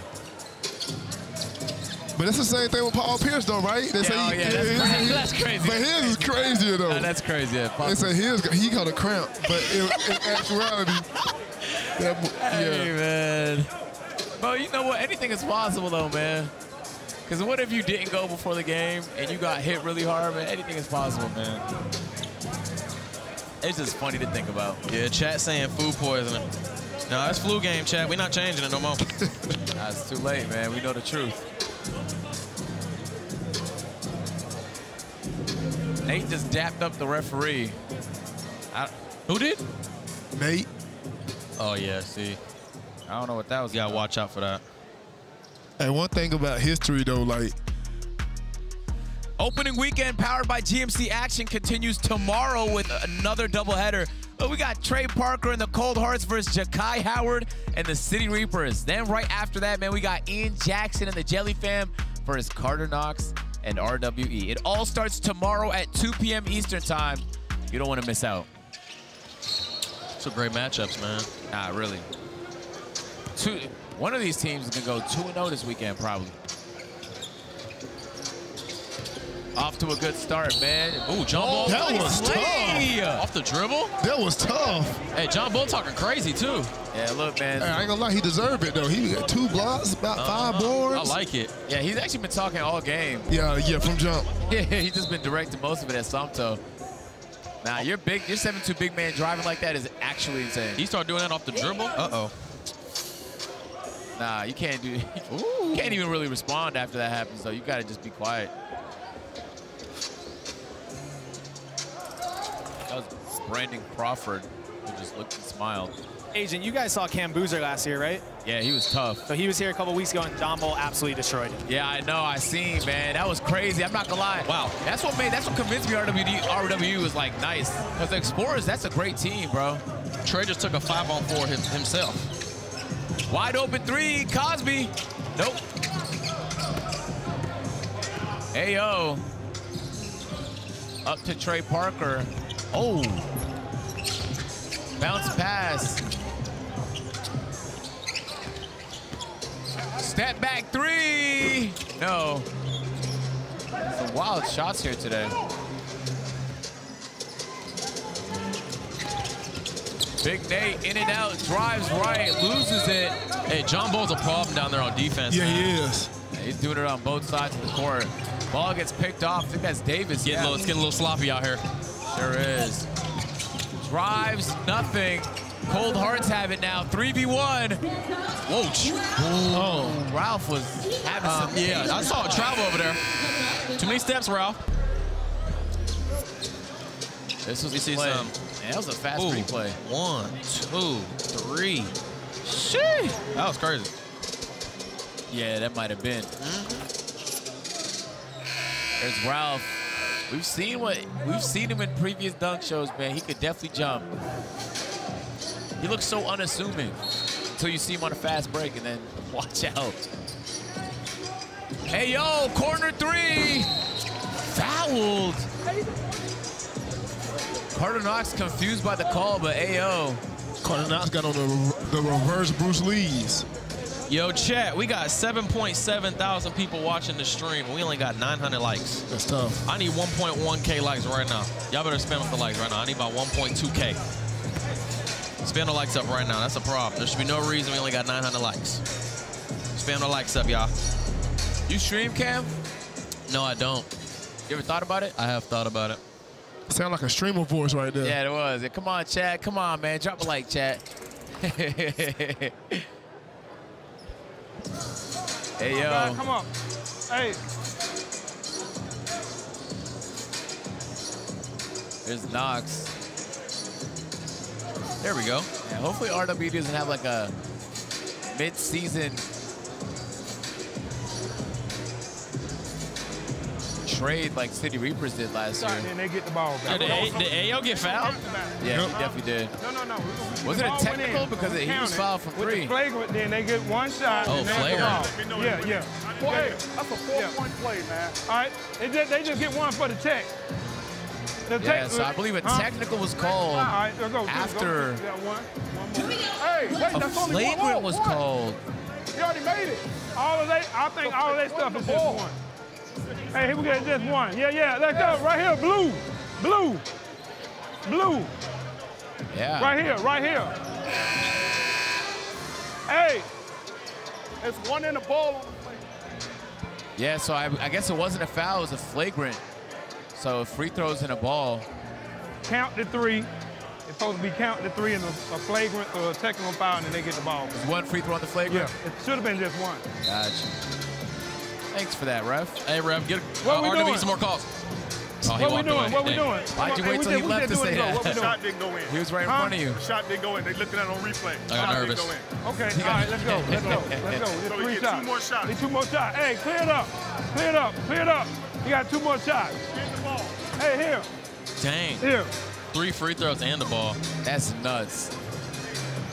But it's the same thing with Paul Pierce, though, right? They yeah, say oh, yeah, that's, yeah, crazy. That's crazy. But his is crazier, though. No, that's crazy. Yeah, Paul they say his, he got a cramp, but in, in actuality. That, hey, yeah. man. Bro, you know what? Anything is possible, though, man. Because what if you didn't go before the game and you got hit really hard, man? Anything is possible, man. It's just funny to think about. Yeah, chat saying food poisoning. No, that's flu game, chat. We're not changing it no more. Nah, it's too late, man. We know the truth. Nate just dapped up the referee. I, who did? Nate. Oh, yeah, see. I don't know what that was. You got to watch out for that. And one thing about history, though, like, Opening weekend powered by G M C action continues tomorrow with another doubleheader. We got Trey Parker and the Cold Hearts versus Ja'Kai Howard and the City Reapers. Then right after that, man, we got Ian Jackson and the Jellyfam versus Carter Knox and R W E. It all starts tomorrow at two P M Eastern time. You don't want to miss out. Some great matchups, man. Nah, really. Two, one of these teams can go two and oh this weekend, probably. Off to a good start, man. Ooh, John Bol. That was tough. Off the dribble. That was tough. Hey, John Bol talking crazy, too. Yeah, look, man. Hey, I ain't gonna lie, he deserved it, though. He got two blocks, about uh, five boards. I like it. Yeah, he's actually been talking all game. Yeah, yeah, from jump. Yeah, he's just been directing most of it at Somto. Now, nah, your big, your seven two big man driving like that is actually insane. He started doing that off the dribble? Uh-oh. Nah, you can't do Ooh. You can't even really respond after that happens, though. You got to just be quiet. That was Brandon Crawford, who just looked and smiled. Agent, you guys saw Cam Boozer last year, right? Yeah, he was tough. So he was here a couple weeks ago, and John Bol absolutely destroyed him. Yeah, I know. I seen, man. That was crazy. I'm not gonna lie. Wow. That's what made. That's what convinced me. R W E was like nice, because the Explorers. That's a great team, bro. Trey just took a five on four him, himself. Wide open three, Cosby. Nope. A O. Up to Trey Parker. Oh, bounce pass. Step back three. No. Some wild shots here today. Big Nate in and out, drives right, loses it. Hey, John Bol's a problem down there on defense. Yeah, man. He is. Yeah, he's doing it on both sides of the court. Ball gets picked off. I think that's Davis. Getting yeah. low. It's getting a little sloppy out here. Sure is. Drives, nothing. Cold Hearts have it now. three v one. Whoa. Oh, Ralph was having uh, some. Yeah, I saw a travel over there. Too many steps, Ralph. This was the play. Some. Man, that was a fast Ooh. replay. One, two, three. Shit. That was crazy. Yeah, that might have been. Mm-hmm. There's Ralph. We've seen what we've seen him in previous dunk shows, man. He could definitely jump. He looks so unassuming until you see him on a fast break, and then watch out. Hey yo, corner three, fouled. Carter Knox confused by the call, but A O. Carter Knox got on the the reverse Bruce Lee's. Yo, chat, we got seven point seven thousand people watching the stream. We only got nine hundred likes. That's tough. I need one point one K likes right now. Y'all better spend up the likes right now. I need about one point two K. Spend the likes up right now. That's a problem. There should be no reason we only got nine hundred likes. Spend the likes up, y'all. You stream, Cam? No, I don't. You ever thought about it? I have thought about it. Sound like a streamer voice right there. Yeah, it was. Come on, chat. Come on, man. Drop a like, chat. Hey, yo. Oh, come on. Hey. There's Knox. There we go. Yeah, hopefully R W doesn't have like a mid-season trade like City Reapers did last Sorry, year. And they get the ball back. Did, a, did A O get fouled? Yeah, no. He definitely did. No, no, no. We, we, was it a technical? Because it, he was fouled from three. With the flagrant, then they get one shot. Oh, flagrant. Yeah, yeah. yeah. Four, yeah. That's a four-point yeah. play, man. All right. They just, they just get one for the tech. The tech yeah, so I believe a technical huh? was called All right, go, go, after go. Yeah, one. One more. Hey, wait, a that's flagrant only one. was one. called. You already made it. All of that, I think all of that stuff is just one. Hey, here we go, just one. Yeah, yeah, let's go. Right here, blue, blue, blue. Yeah. Right here, right here. Hey, it's one in the ball. Yeah, so I, I guess it wasn't a foul, it was a flagrant. So free throws in a ball. Count to three. It's supposed to be count to three in a, a flagrant or a technical foul, and then they get the ball. It's one free throw on the flagrant? Yeah, it should have been just one. Gotcha. Thanks for that, ref. Hey, ref, get uh, R W some more calls. Oh, what we doing? Away. What hey. we doing? Why'd you wait hey, till he left to say that? The shot didn't go in. He was right in huh? front of you. The shot didn't go in. They looked at it on replay. I got shot nervous. Go okay, all right, let's go. Let's go. Let's go. Let's go. So three get shots. Two more shots. Get two more shots. Hey, clear it up. Clear it up. Clear it up. You got two more shots. Get the ball. Hey, here. Dang. Here. Three free throws and the ball. That's nuts.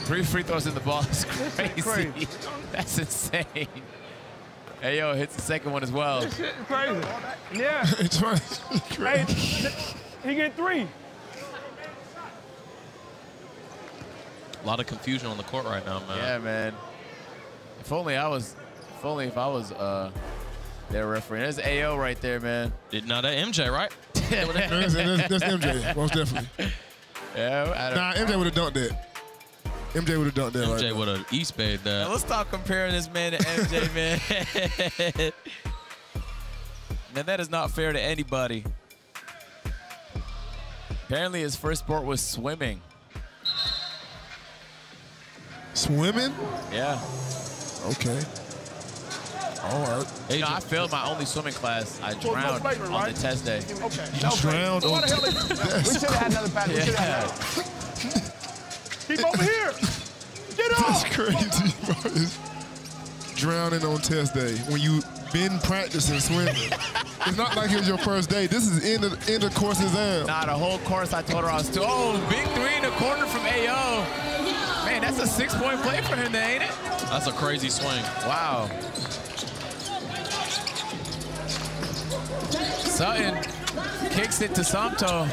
Three free throws and the ball is crazy. crazy. That's insane. Hey, yo, hits the second one as well. This shit is crazy. Yeah. It's crazy. Hey, he get three. A lot of confusion on the court right now, man. Yeah, man. If only I was, if only if I was uh, their referee. There's A O right there, man. Now that M J, right? that's, that's, that's M J, most definitely. Yeah. I don't nah, M J would have dunked that. M J would have dunked that. M J right would have East Bayed that. Now let's stop comparing this man to M J, man. Man, that is not fair to anybody. Apparently, his first sport was swimming. Swimming? Yeah. Okay. All right. Agent, you know, I failed my only swimming class. I drowned flavor, on right? the test day. Okay. You no drowned on the test day. We should have had another pass. Yeah. We should have Keep over here. Get off. That's crazy, bro. It's drowning on test day when you've been practicing swimming. It's not like it was your first day. This is in the, in the course exam. Nah, the whole course I told her I was too old. Oh, big three in the corner from A O. Man, that's a six-point play for him, ain't it? That's a crazy swing. Wow. Sutton kicks it to Somto.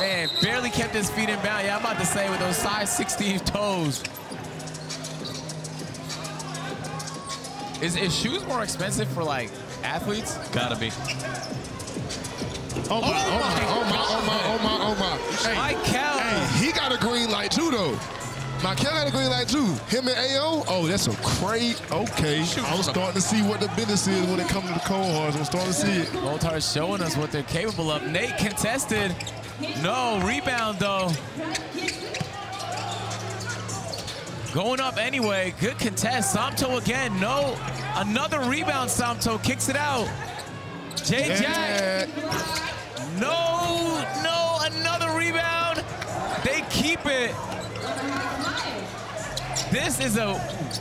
Man, barely kept his feet in bounds. Yeah, I'm about to say with those size sixteen toes. Is, is shoes more expensive for, like, athletes? Gotta be. Oh, my, oh, my, oh, my, oh, my, oh, my, oh, my. Hey, Mikel. Hey, he got a green light, too, though. Mikel had a green light too. Him and A O? Oh, that's a great, okay. I'm starting to see what the business is when it comes to the Cold Hearts. I'm starting to see it. Cold Hearts showing us what they're capable of. Nate contested. No, rebound though. Going up anyway, good contest. Somto again, no. Another rebound, Somto kicks it out. J J, yeah. no, no, another rebound. They keep it. This is a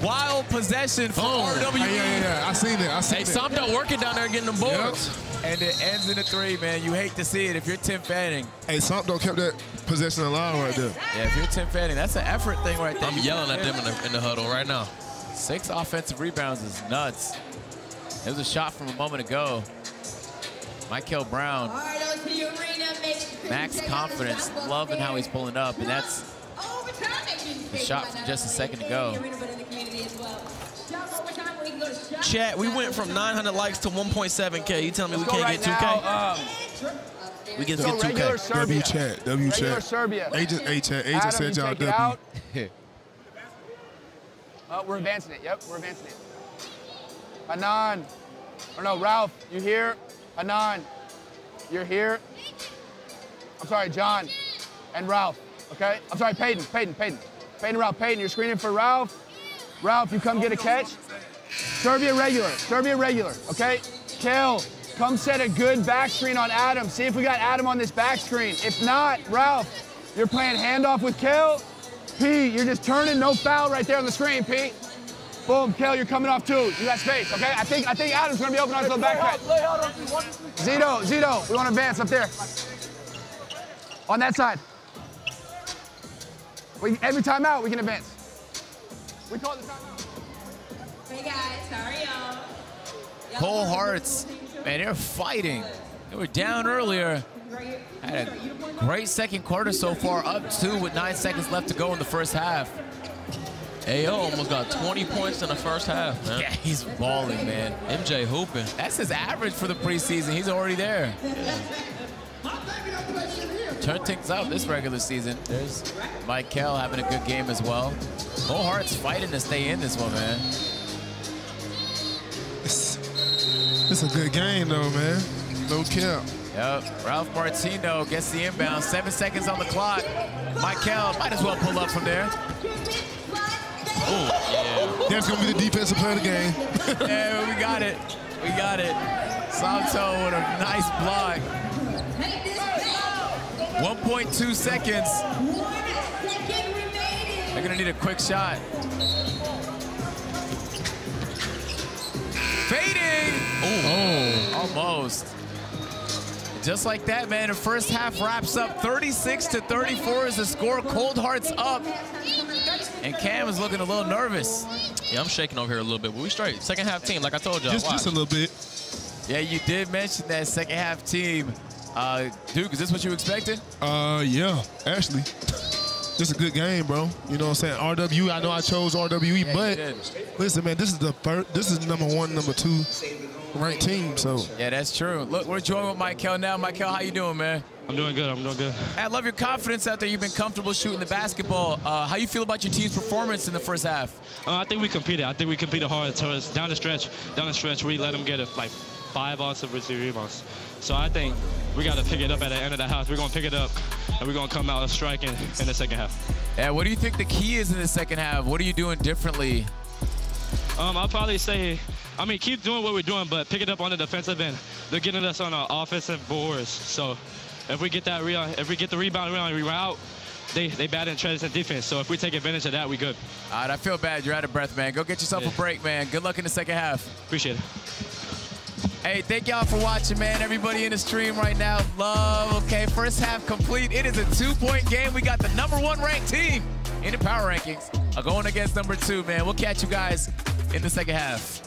wild possession for oh, R W E. Yeah, yeah, yeah, I seen it, I seen hey, it. Hey, Somto working down there getting them boards. Yep. And it ends in a three, man. You hate to see it if you're Tim Fanning. Hey, Somto kept that possession alive right there. Yeah, if you're Tim Fanning, that's an effort thing right there. I'm yelling at them in the, in the huddle right now. Six offensive rebounds is nuts. It was a shot from a moment ago. Mikel Brown, max confidence, loving how he's pulling up, and that's the shot from just a second ago. Chat, we went from nine hundred likes to one point seven K. You tell me we can't get two K? We get two K. W chat, W chat. Agent A chat, Agent said y'all W. Oh, we're advancing it. Yep, we're advancing it. Anon, or no, Ralph, you here? Anon, you're here. I'm sorry, John and Ralph. Okay, I'm sorry, Peyton, Peyton, Peyton. Peyton, Ralph, Peyton, you're screening for Ralph. Ralph, you come get a catch. Serbia regular, Serbia regular, okay? Kel, come set a good back screen on Adam. See if we got Adam on this back screen. If not, Ralph, you're playing handoff with Kel. P, you're just turning, no foul right there on the screen, P. Boom, Kel, you're coming off too. You got space, okay? I think I think Adam's gonna be open on his little back catch. Zito, Zito, we wanna advance up there. On that side. We, every time out, we can advance. We call the timeout. Hey guys, how are y'all? Cold Hearts, man, they're fighting. They were down earlier. Had a great second quarter so far, up two with nine seconds left to go in the first half. A O almost got twenty points in the first half, man. Yeah, he's balling, man. M J hooping. That's his average for the preseason. He's already there. Yeah. Turn things up this regular season. There's Mikel having a good game as well. Cold Hearts fighting to stay in this one, man. It's, it's a good game, though, man. No cap. Yep. Ralph Martino gets the inbound. Seven seconds on the clock. Mikel might as well pull up from there. Oh, yeah. That's going to be the defensive play of the game. Yeah, we got it. We got it. Somto with a nice block. one point two seconds. They're gonna need a quick shot. Fading. Ooh. Oh, almost. Just like that, man, the first half wraps up. thirty-six to thirty-four is the score. Cold Hearts up. And Cam is looking a little nervous. Yeah, I'm shaking over here a little bit. But we straight. Second half team, like I told y'all. Just, just a little bit. Yeah, you did mention that second half team. Uh, Duke, is this what you expected? Uh, yeah, actually. Just a good game, bro. You know what I'm saying? R W E, I know I chose R W E, yeah, but listen, man, this is the first, this is number one, number two ranked team, so. Yeah, that's true. Look, we're joined with Mikel now. Mikel, how you doing, man? I'm doing good, I'm doing good. I love your confidence out there. You've been comfortable shooting the basketball. Uh, how you feel about your team's performance in the first half? Uh, I think we competed. I think we competed hard. So it's down the stretch, down the stretch, we let them get it, like, five offensive rebounds. So I think we got to pick it up at the end of the half. We're going to pick it up, and we're going to come out striking in the second half. Yeah, what do you think the key is in the second half? What are you doing differently? Um, I'll probably say, I mean, keep doing what we're doing, but pick it up on the defensive end. They're getting us on our offensive boards. So if we get that rebound, if we get the rebound, rebound we were out, they, they bad in trades and defense. So if we take advantage of that, we good. All right, I feel bad. You're out of breath, man. Go get yourself yeah. a break, man. Good luck in the second half. Appreciate it. Hey, thank y'all for watching, man. Everybody in the stream right now, love. Okay, first half complete. It is a two-point game. We got the number one ranked team in the power rankings are going against number two, man. We'll catch you guys in the second half.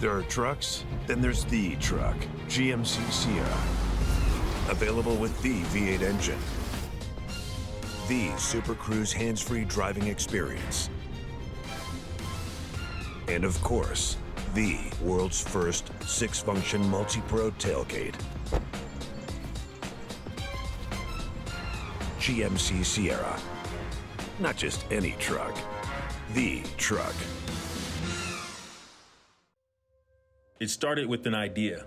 There are trucks, then there's the truck, G M C Sierra. Available with the V eight engine. The Super Cruise hands-free driving experience. And of course, the world's first six-function multi-pro tailgate. G M C Sierra. Not just any truck, the truck. It started with an idea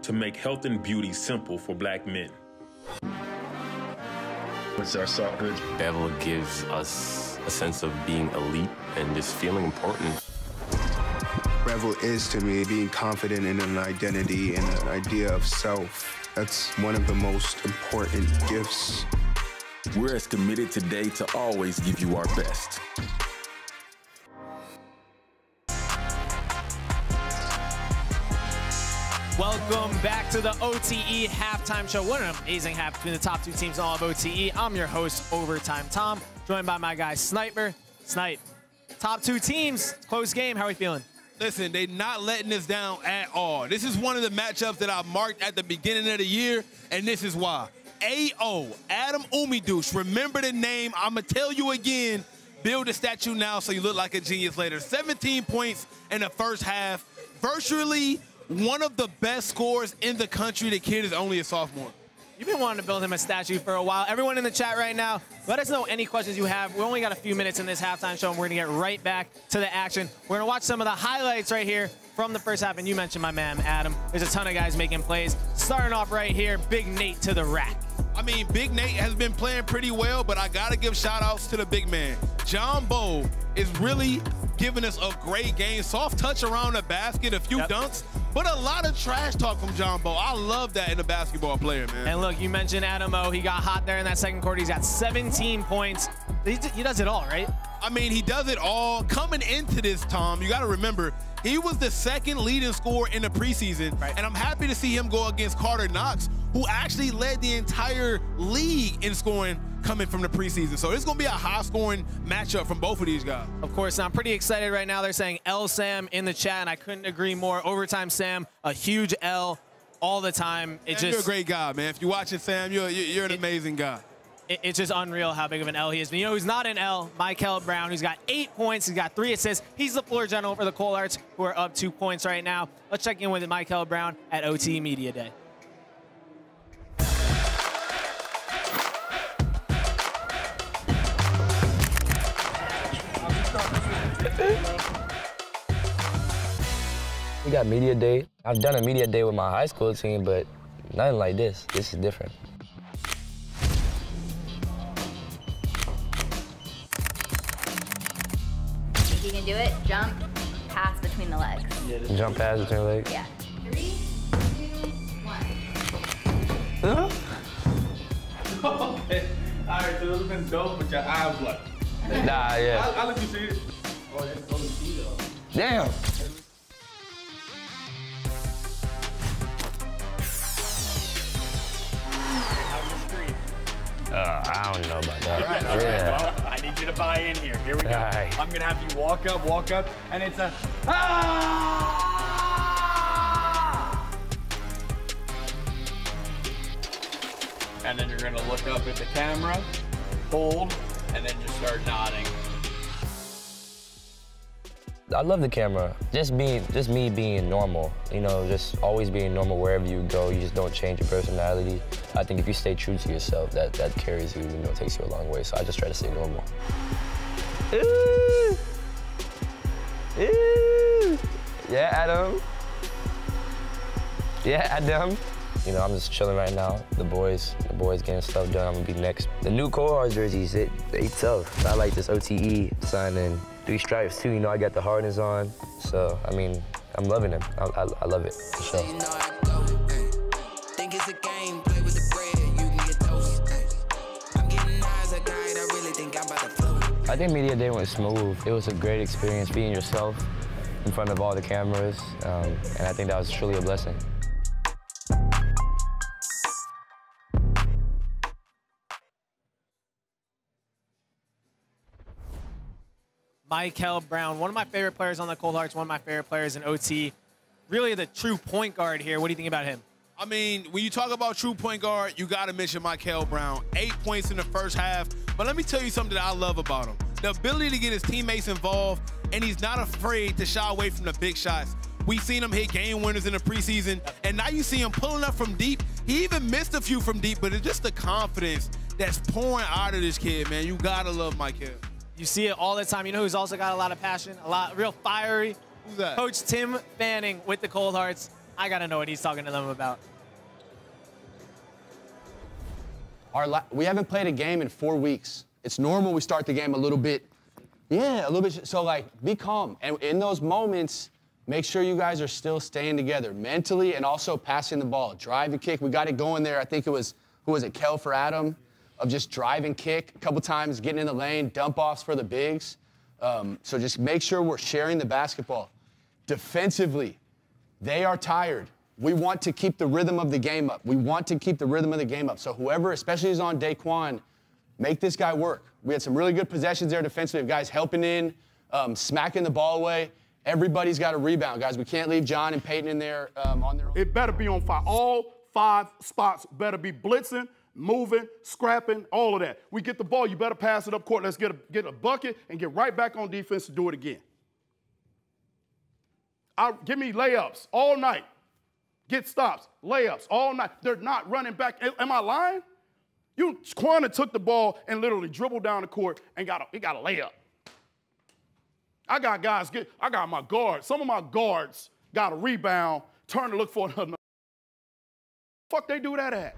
to make health and beauty simple for black men. With our soft goods, Bevel gives us a sense of being elite and just feeling important. Bevel is to me being confident in an identity and an idea of self. That's one of the most important gifts. We're as committed today to always give you our best. Welcome back to the O T E halftime show. What an amazing half between the top two teams in all of O T E. I'm your host, Overtime Tom, joined by my guy, Sniper. Snipe, top two teams, close game. How are we feeling? Listen, they're not letting us down at all. This is one of the matchups that I marked at the beginning of the year, and this is why. A O, Adam Oumidouche, remember the name. I'm going to tell you again, build a statue now so you look like a genius later. seventeen points in the first half, virtually one of the best scorers in the country. The kid is only a sophomore. You've been wanting to build him a statue for a while. Everyone in the chat right now, let us know any questions you have. We only got a few minutes in this halftime show, and we're going to get right back to the action. We're going to watch some of the highlights right here from the first half. And you mentioned my man, Adam. There's a ton of guys making plays. Starting off right here, Big Nate to the rack. I mean, Big Nate has been playing pretty well, but I got to give shout-outs to the big man. John Bol is really giving us a great game. Soft touch around the basket, a few yep. dunks, but a lot of trash talk from John Bol. I love that in a basketball player, man. And look, you mentioned Adam O. He got hot there in that second quarter. He's got seventeen points. He, he does it all, right? I mean, he does it all. Coming into this, Tom, you got to remember, he was the second leading scorer in the preseason, right. and I'm happy to see him go against Carter Knox, who actually led the entire league in scoring coming from the preseason. So it's going to be a high-scoring matchup from both of these guys. Of course, I'm pretty excited right now. They're saying L Sam in the chat, and I couldn't agree more. Overtime Sam, a huge L all the time. It man, just, you're a great guy, man. If you're watching, Sam, you're, you're an it, amazing guy. It's just unreal how big of an L he is. But you know who's not an L? Mikel Brown, who's got eight points. He's got three assists. He's the floor general for the Cold Hearts, who are up two points right now. Let's check in with Mikel Brown at O T E Media Day. We got Media Day. I've done a Media Day with my high school team, but nothing like this. This is different. You can do it, jump, pass between the legs. Jump pass between the legs? Yeah. Three, two, one. Huh? Okay. All right, so it would have been dope with your eyes like. Nah, yeah. I, I look at you. Oh, that's O T E though. Damn. Uh, I don't know about that. Right, okay, yeah. Well, I need you to buy in here. Here we go. Right. I'm gonna have you walk up, walk up, and it's a ah! And then you're gonna look up at the camera, hold, and then just start nodding. I love the camera. Just being, just me being normal. You know, just always being normal wherever you go. You just don't change your personality. I think if you stay true to yourself, that that carries you. You know, takes you a long way. So I just try to stay normal. Ooh. Ooh. Yeah, Adam. Yeah, Adam. You know, I'm just chilling right now. The boys, the boys getting stuff done. I'm gonna be next. The new Cold Hearts jerseys, they, they tough. I like this O T E signing. Three stripes too, you know, I got the hardness on. So, I mean, I'm loving it. I, I, I love it, for sure. I think media day went smooth. It was a great experience being yourself in front of all the cameras. Um, and I think that was truly a blessing. Mikel Brown, one of my favorite players on the Cold Hearts, one of my favorite players in O T. Really the true point guard here. What do you think about him? I mean, when you talk about true point guard, you got to mention Mikel Brown. Eight points in the first half. But let me tell you something that I love about him. The ability to get his teammates involved, and he's not afraid to shy away from the big shots. We've seen him hit game winners in the preseason, and now you see him pulling up from deep. He even missed a few from deep, but it's just the confidence that's pouring out of this kid, man. You got to love Mikel. You see it all the time. You know who's also got a lot of passion, a lot, real fiery. Who's that? Coach Tim Fanning with the Cold Hearts. I gotta know what he's talking to them about. Our we haven't played a game in four weeks. It's normal we start the game a little bit, yeah, a little bit. So like, be calm. And in those moments, make sure you guys are still staying together mentally and also passing the ball. Drive and kick, we got it going there. I think it was, who was it, Kel for Adam? Of just drive and kick a couple times, getting in the lane, dump-offs for the bigs. Um, so just make sure we're sharing the basketball. Defensively, they are tired. We want to keep the rhythm of the game up. We want to keep the rhythm of the game up. So whoever, especially is on Daquan, make this guy work. We had some really good possessions there defensively of guys helping in, um, smacking the ball away. Everybody's got a rebound, guys. We can't leave John and Peyton in there um, on their own. It better be on fire. All five spots better be blitzing, moving, scrapping, all of that. We get the ball, you better pass it up court. Let's get a, get a bucket and get right back on defense to do it again. I, give me layups all night. Get stops, layups all night. They're not running back. Am I lying? You, Quan took the ball and literally dribbled down the court and got a, it got a layup. I got guys, get, I got my guards. Some of my guards got a rebound, turn to look for another. Fuck they do that at?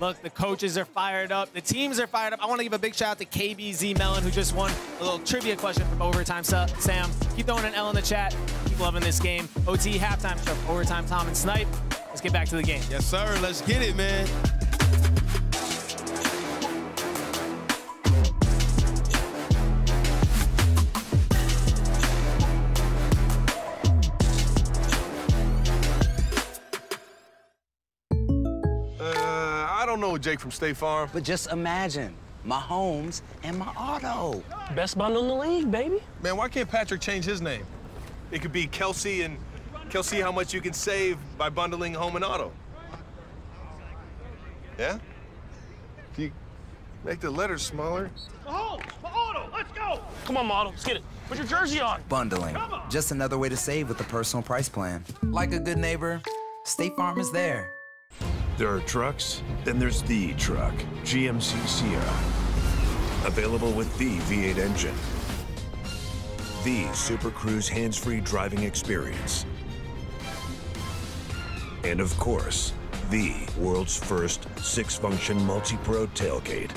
Look, the coaches are fired up. The teams are fired up. I want to give a big shout out to K B Z Mellon, who just won a little trivia question from Overtime Sam. Keep throwing an L in the chat. Keep loving this game. O T halftime show, Overtime Tom and Snipe. Let's get back to the game. Yes, sir. Let's get it, man. Jake from State Farm. But just imagine my homes and my auto. Best bundle in the league, baby. Man, why can't Patrick change his name? It could be Kelsey, and Kelsey, how much you can save by bundling home and auto. Yeah? If you make the letters smaller. The home, the auto, let's go. Come on, auto, let's get it. Put your jersey on. Bundling, just another way to save with the personal price plan. Like a good neighbor, State Farm is there. There are trucks, then there's the truck, G M C Sierra. Available with the V eight engine. The Super Cruise hands-free driving experience. And of course, the world's first six-function multi-pro tailgate.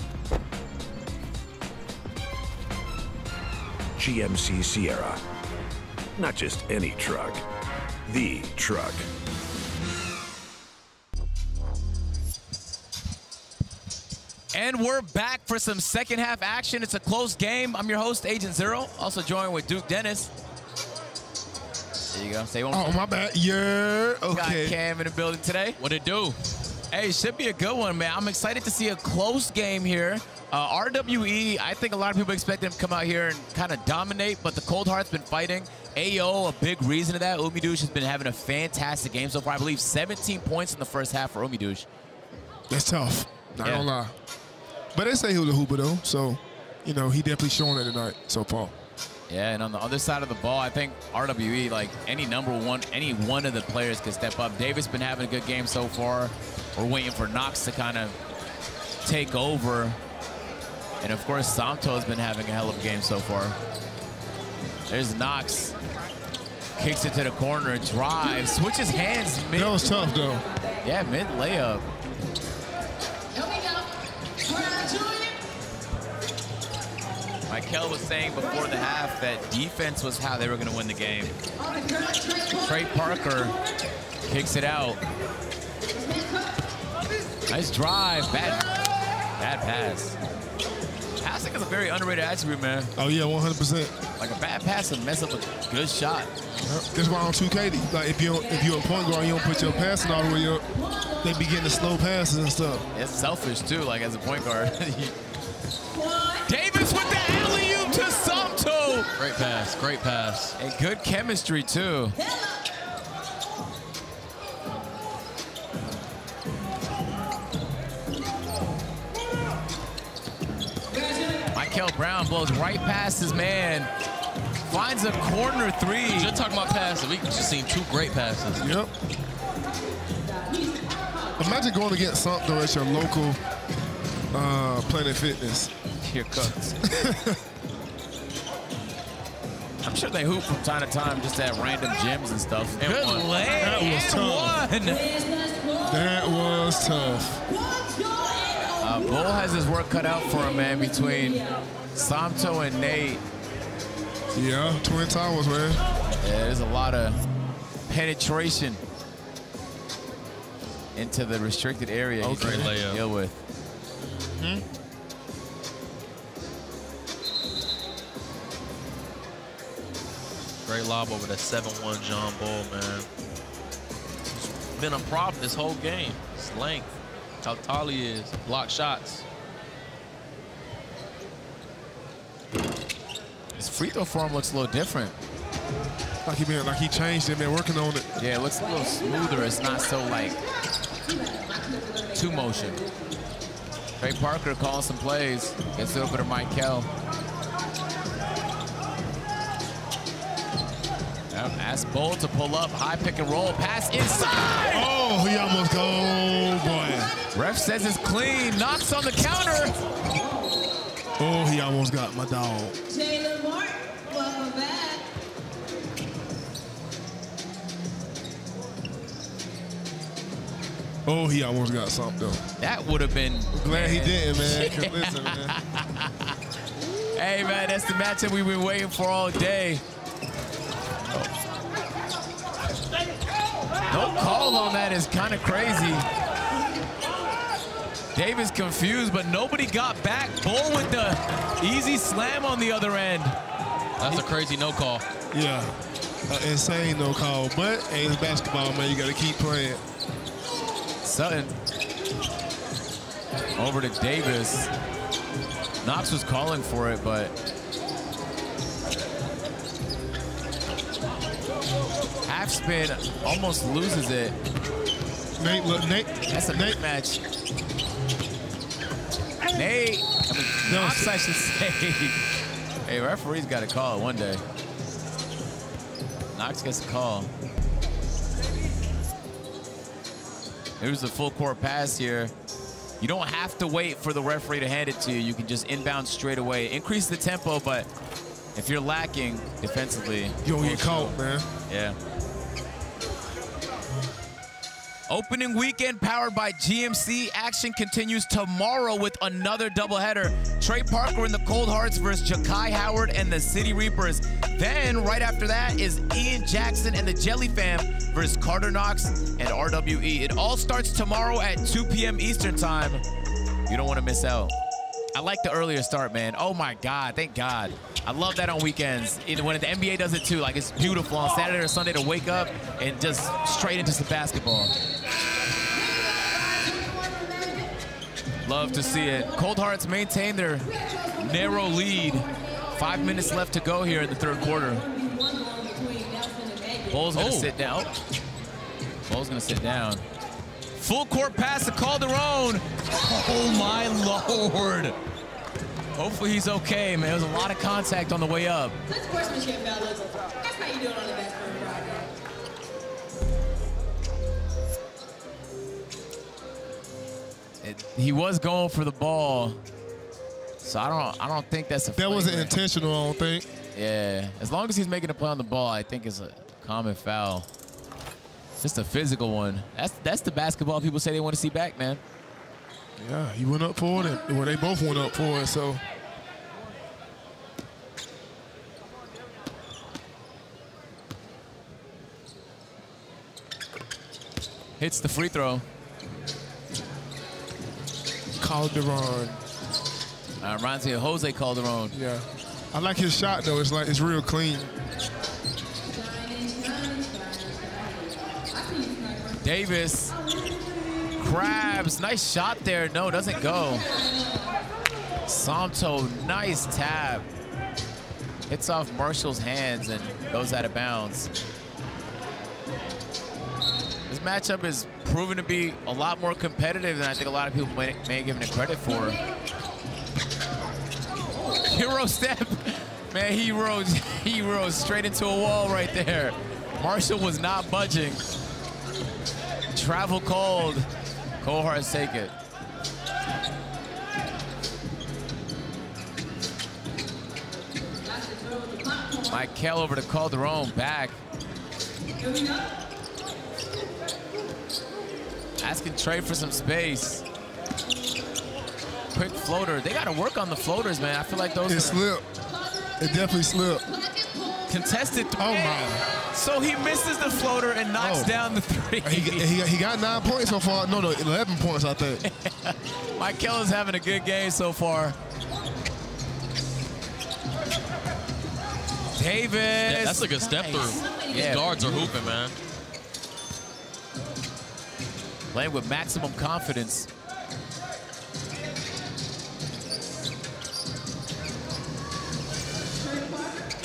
G M C Sierra. Not just any truck, the truck. And we're back for some second half action. It's a close game. I'm your host, Agent Zero, also joined with Duke Dennis. There you go. Stay on. Oh, my bad. Yeah. Okay. Got Cam in the building today. What it do? Hey, should be a good one, man. I'm excited to see a close game here. Uh, R W E, I think a lot of people expect them to come out here and kind of dominate, but the Cold Hearts been fighting. A O, a big reason to that. Oumidouche has been having a fantastic game so far. I believe seventeen points in the first half for Oumidouche. That's tough. Not yeah. gonna lie. But they say he was a hooper, though, so, you know, he definitely showing it tonight so far. Yeah, and on the other side of the ball, I think R W E, like, any number one, any one of the players could step up. Davis been having a good game so far. We're waiting for Knox to kind of take over. And, of course, Somto has been having a hell of a game so far. There's Knox. Kicks it to the corner, drives, switches hands mid. That was tough, though. Yeah, mid layup. Mikel was saying before the half that defense was how they were going to win the game. Trey Parker kicks it out. Nice drive. Bad, bad pass. Passing is a very underrated attribute, man. Oh, yeah, one hundred percent. Like a bad pass would mess up a good shot. That's why on two K, like if you're, if you're a point guard, you don't put your passing all the way up. They begin to slow passes and stuff. It's selfish, too, like as a point guard. Davis with the alley-oop to Somto. Great pass, great pass. And good chemistry, too. Mikel Brown blows right past his man. Finds a corner three. You're talking about passes. We've just seen two great passes. Yep. Imagine going against Somto at your local uh, Planet Fitness. Here cooked. I'm sure they hoop from time to time just at random gyms and stuff. And good one. Leg. That was and tough. One. That was tough. Uh, Bol has his work cut out for him, man, between Somto and Nate. Yeah, twin towers, man. Yeah, there's a lot of penetration into the restricted area okay. he's trying to deal with. Hmm? Great lob over that seven one John Bol, man. It's been a problem this whole game. His length, how tall he is, block shots. His free throw form looks a little different. Like he been, like he changed it, been working on it. Yeah, it looks a little smoother. It's not so like two motion. Trey Parker calling some plays. Gets it over to Mikel. Ask Bol to pull up, high pick and roll, pass inside! Oh, he almost go, oh boy. Ref says it's clean, knocks on the counter. Oh, he almost got my dog. Jalen Martin, welcome back. Oh, he almost got something. That would have been... I'm glad man. he didn't, man. 'Cause listen, man. Hey, man, that's the matchup we've been waiting for all day. No call on that is kind of crazy. Davis confused, but nobody got back. Bol with the easy slam on the other end. That's a crazy no call. Yeah, uh, insane no call. But hey, it's basketball, man. You got to keep playing. Sutton over to Davis. Knox was calling for it, but half spin almost loses it. Nate, look, Nate. That's a Nate match. Nate, I mean, Knox, I should say. Hey, referee's got to call it one day. Knox gets a call. Here's the full court pass here. You don't have to wait for the referee to hand it to you. You can just inbound straight away. Increase the tempo, but if you're lacking defensively, you'll get caught, man. Yeah. Opening weekend powered by G M C. Action continues tomorrow with another doubleheader. Trey Parker and the Cold Hearts versus Ja'Kai Howard and the City Reapers. Then, right after that, is Ian Jackson and the Jellyfam versus Carter Knox and R W E. It all starts tomorrow at two P M Eastern Time. You don't want to miss out. I like the earlier start, man. Oh my God, thank God. I love that on weekends. It, when the N B A does it too, like it's beautiful on Saturday or Sunday to wake up and just straight into some basketball. Love to see it. Cold Hearts maintain their narrow lead. Five minutes left to go here in the third quarter. Bol's gonna oh. sit down. Bol's gonna sit down. Full court pass to Calderon. Oh my Lord. Hopefully he's okay, man. There was a lot of contact on the way up. That's horsemanship, fellas. That's how you do it on the best for Friday. It, he was going for the ball, so I don't. I don't think that's a. That wasn't intentional, I don't think. Yeah, as long as he's making a play on the ball, I think it's a common foul. Just a physical one. That's that's the basketball people say they want to see back, man. Yeah, he went up for it. And, well, they both went up for it, so. Hits the free throw. Calderon. Uh, reminds me of Jose Calderon. Yeah. I like his shot, though. It's like, it's real clean. Davis crabs, nice shot there. No, doesn't go. Somto, nice tab. Hits off Marshall's hands and goes out of bounds. This matchup is proven to be a lot more competitive than I think a lot of people may, may have given it credit for. Hero step. Man, he rose, he rose straight into a wall right there. Marshall was not budging. Travel cold. Cold Hearts take it. Mikel over to Calderon, back. Asking Trey for some space. Quick floater. They got to work on the floaters, man. I feel like those. It slipped. It definitely slipped. Contested three. Oh my. So he misses the floater and knocks oh. down the three. He, he, he got nine points so far. No, no, eleven points, I think. Mikel is having a good game so far. Davis. Yeah, that's a good step through. His yeah, guards are hooping, man. Playing with maximum confidence.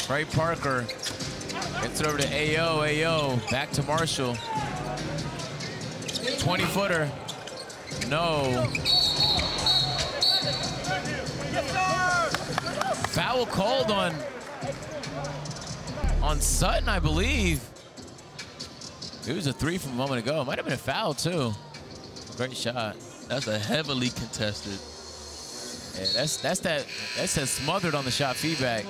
Trey Parker. Gets it over to A O, A O, back to Marshall. twenty footer, no. Foul called on, on Sutton, I believe. It was a three from a moment ago. It might have been a foul too. Great shot. That's a heavily contested. Yeah, that's, that's that, that says smothered on the shot feedback.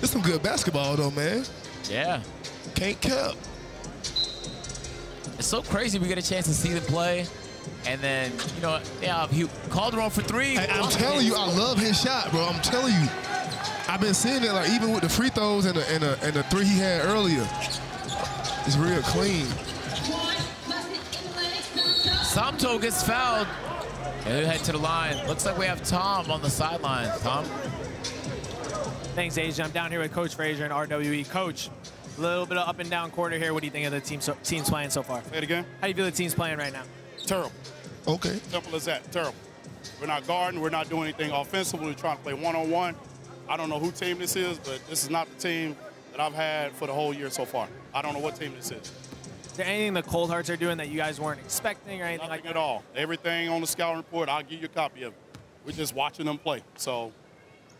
This some good basketball though, man. Yeah. Can't count. It's so crazy we get a chance to see them play. And then, you know, yeah, he called her on for three. Hey, I'm telling you, I love his shot, bro. I'm telling you. I've been seeing it, like, even with the free throws and the, and the, and the three he had earlier. It's real clean. Somto gets fouled. And they head to the line. Looks like we have Tom on the sideline. Tom? Thanks, Agent. I'm down here with Coach Frazier and R W E. Coach, a little bit of up and down quarter here. What do you think of the team so, team's playing so far? Say it again. How do you feel the team's playing right now? Terrible. Okay. Simple as that. Terrible. We're not guarding. We're not doing anything offensively. We're trying to play one-on-one. I don't know who team this is, but this is not the team that I've had for the whole year so far. I don't know what team this is. Is there anything the Cold Hearts are doing that you guys weren't expecting or anything Nothing like that? at all. Everything on the scouting report, I'll give you a copy of it. We're just watching them play. So,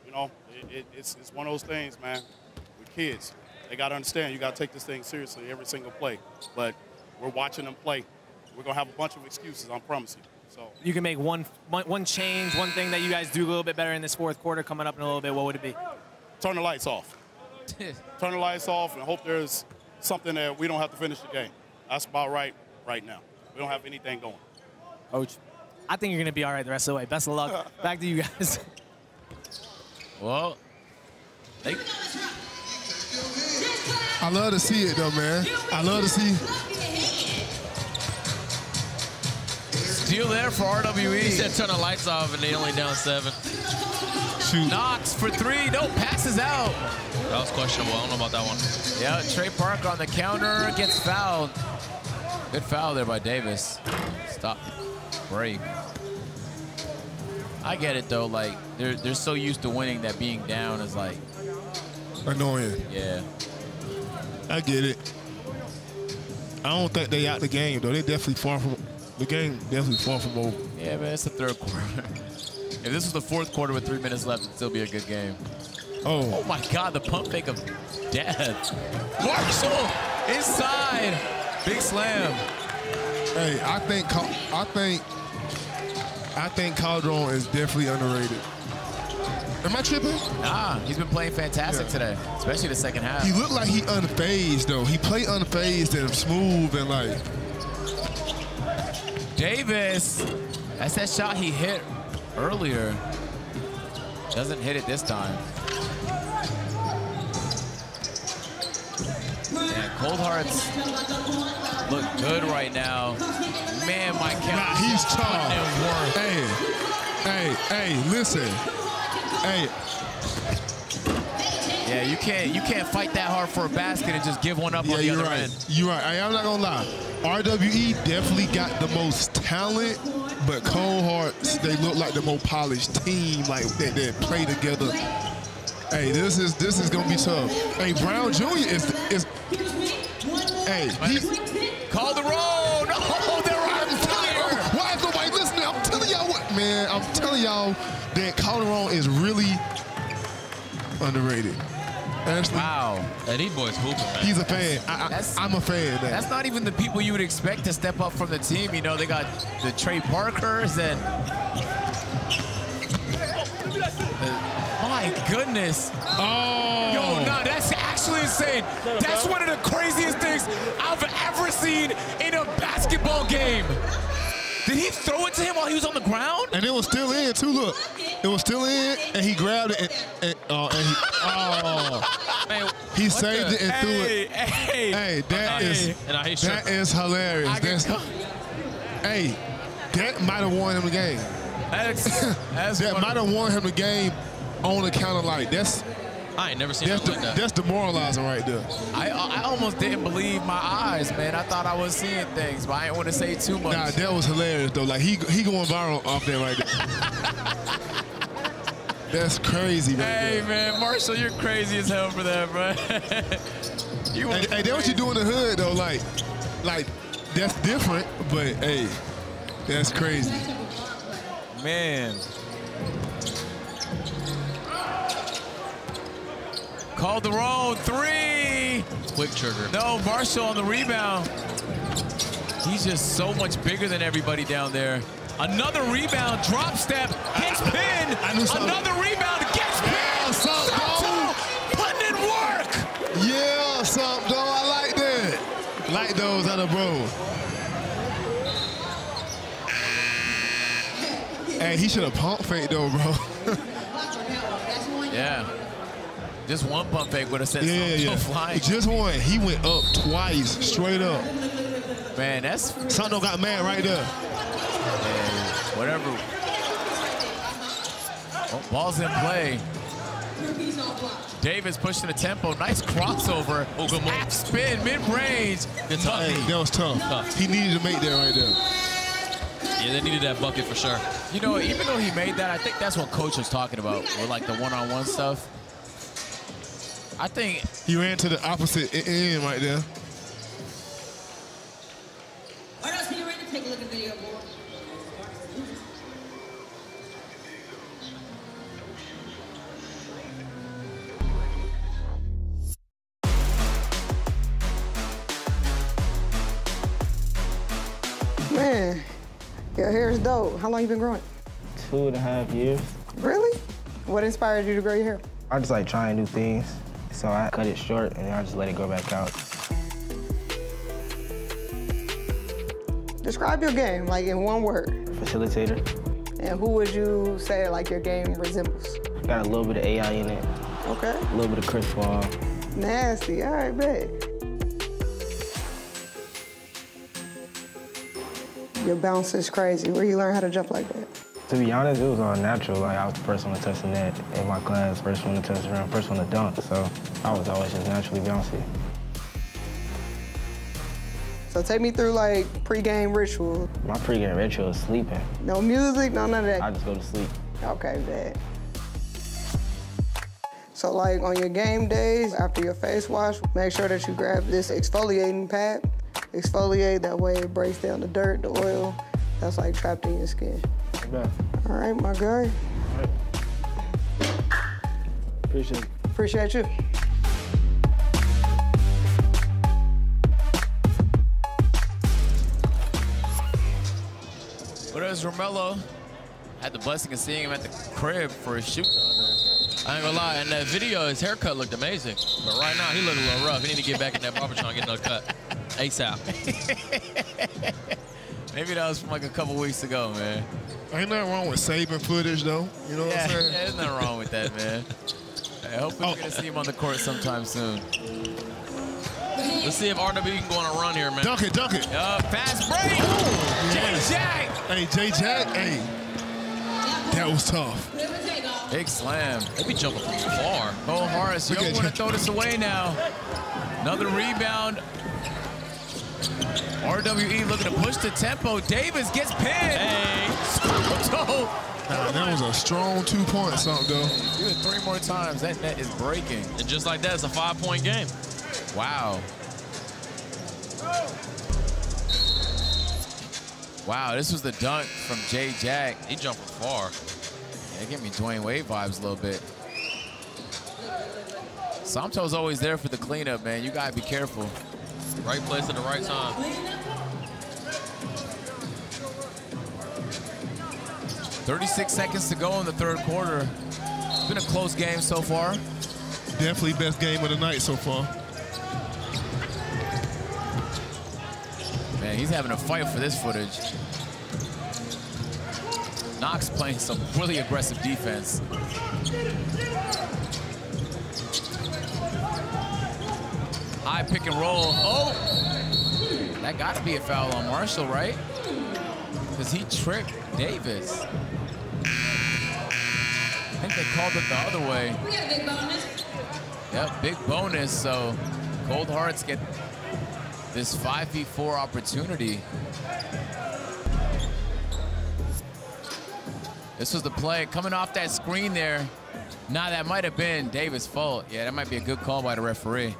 you know, It, it, it's, it's one of those things, man, with kids. They got to understand you got to take this thing seriously every single play. But we're watching them play. We're going to have a bunch of excuses, I promise you. So you can make one, one, one change, one thing that you guys do a little bit better in this fourth quarter coming up in a little bit. What would it be? Turn the lights off. Turn the lights off and hope there's something that we don't have to finish the game. That's about right right now. We don't have anything going. Coach, I think you're going to be all right the rest of the way. Best of luck. Back to you guys. Well, they... I love to see it though, man. I love to see. steal there for R W E. He said turn the lights off and they only down seven. Shoot. Knox for three. No, passes out. That was questionable. I don't know about that one. Yeah, Trey Parker on the counter gets fouled. Good foul there by Davis. Stop. Break. I get it, though. Like, they're, they're so used to winning that being down is, like... annoying. Yeah. I get it. I don't think they out the game, though. They definitely far from... the game definitely far from over. Yeah, man, it's the third quarter. If this was the fourth quarter with three minutes left, it'd still be a good game. Oh. Oh, my God, the pump fake of death. Marshall inside. Big slam. Hey, I think... I think... I think Calderon is definitely underrated. Am I tripping? Nah, he's been playing fantastic yeah. today, especially the second half. He looked like he unfazed, though. He played unfazed and smooth and like... Davis, that's that shot he hit earlier. Doesn't hit it this time. Yeah, Cold Hearts look good right now. Man, my nah, he's tall. Hey, hey, hey, listen. Hey. Yeah, you can't you can't fight that hard for a basket and just give one up yeah, on the other right. end. You're right. Hey, I'm not gonna lie. R W E definitely got the most talent, but Cold Hearts, they look like the more polished team, like that that play together. Hey, this is this is gonna be tough. Hey, Brown Junior is is Hey, he, call the roll! No, they're on fire! Why is nobody listening? I'm telling y'all what, man. I'm telling y'all that Calderon is really underrated. Actually, wow. Hey, these boys hooping, man. He's a fan. I, I, I'm a fan. Man. That's not even the people you would expect to step up from the team. You know, they got the Trey Parkers and... My goodness. Oh. Yo, no, that's actually insane. That's one of the craziest things I've ever seen in a basketball game. Did he throw it to him while he was on the ground? And it was still in, too, look. It was still in, and he grabbed it, and, and, uh, and he, oh. Man, he saved the? it and hey, threw it. Hey, hey that, is, that is hilarious. That's, hey, that might have won him the game. That's, that's that might have won him the game. On the counter light, that's I ain't never seen that. Like that. That's demoralizing right there. I I almost didn't believe my eyes, man. I thought I was seeing things, but I didn't want to say too much. Nah, that was hilarious though. Like he he going viral off there right there. That's crazy, man. Hey, man, Marshall, you're crazy as hell for that, bro. you hey, hey that's what you do in the hood though. Like, like that's different, but hey, that's crazy, man. Calderon, three. Quick trigger. No, Marshall on the rebound. He's just so much bigger than everybody down there. Another rebound, drop step, gets I, pinned. I, I Another something. rebound, gets yeah, pinned. Somto putting in work. Yeah, Somto, I like that. Like those other bro. Hey, he should have pump fake though, bro. Yeah. Just one pump fake would have sent yeah, Somto yeah. flying. Just one. He went up twice, straight up. Man, that's... Somto got mad right there. Man, whatever. Oh, ball's in play. Davis pushing the tempo. Nice crossover. Oh, good move. Half spin, mid-range. That's tough. Hey, that was tough. tough. He needed to make that right there. Yeah, they needed that bucket for sure. You know, even though he made that, I think that's what Coach was talking about, or like the one-on-one stuff. I think he ran to the opposite end right there. Why don't you ready to take a look at the video board? Man, your hair is dope. How long you been growing? Two and a half years. Really? What inspired you to grow your hair? I just like trying new things. So I cut it short, and I just let it go back out. Describe your game, like, in one word. Facilitator. And who would you say, like, your game resembles? Got a little bit of A I in it. OK. A little bit of Chris Paul. Nasty. All right, bet. Your bounce is crazy. Where you learn how to jump like that? To be honest, it was all natural. Like, I was the first one to touch the net in my class, first one to touch the rim, first one to dunk. So I was always just naturally bouncy. So take me through, like, pregame ritual. My pregame ritual is sleeping. No music, no none of that? I just go to sleep. Okay, bad. So, like, on your game days, after your face wash, make sure that you grab this exfoliating pad. Exfoliate, that way it breaks down the dirt, the oil, that's, like, trapped in your skin. Yeah. All right, my guy. All right. Appreciate it. Appreciate you. But as Romello had the blessing of seeing him at the crib for his shoot. I ain't gonna lie, in that video, his haircut looked amazing. But right now, he looked a little rough. He need to get back in that barbershop and get another cut. ASAP. Maybe that was from like a couple weeks ago, man. Ain't nothing wrong with saving footage, though. You know what yeah, I'm saying? Yeah, there's nothing wrong with that, man. I hope we're gonna see him on the court sometime soon. Let's see if R W E can go on a run here, man. Dunk it, dunk it. Uh, fast break. J-Jack. Hey, J-Jack, hey. That was tough. Big slam. They be jumping from far. Oh, Harris, you don't want to throw this away now. Another rebound. R W E looking to push the tempo. Davis gets pinned. Hey. Somto. Nah, that was a strong two point, Somto. Do it three more times. That net is breaking. And just like that, it's a five point game. Wow. Wow, this was the dunk from Jay Jack. He jumped far. Yeah, give me Dwayne Wade vibes a little bit. Somto's always there for the cleanup, man. You gotta be careful. Right place at the right time. thirty-six seconds to go in the third quarter. It's been a close game so far. Definitely best game of the night so far. Man, he's having a fight for this footage. Knox playing some really aggressive defense. High pick and roll. Oh! That got to be a foul on Marshall, right? Because he tripped Davis. I think they called it the other way. We got a big bonus. Yep, big bonus. So Cold Hearts get this five v four opportunity. This was the play coming off that screen there. Nah, that might have been Davis' fault. Yeah, that might be a good call by the referee.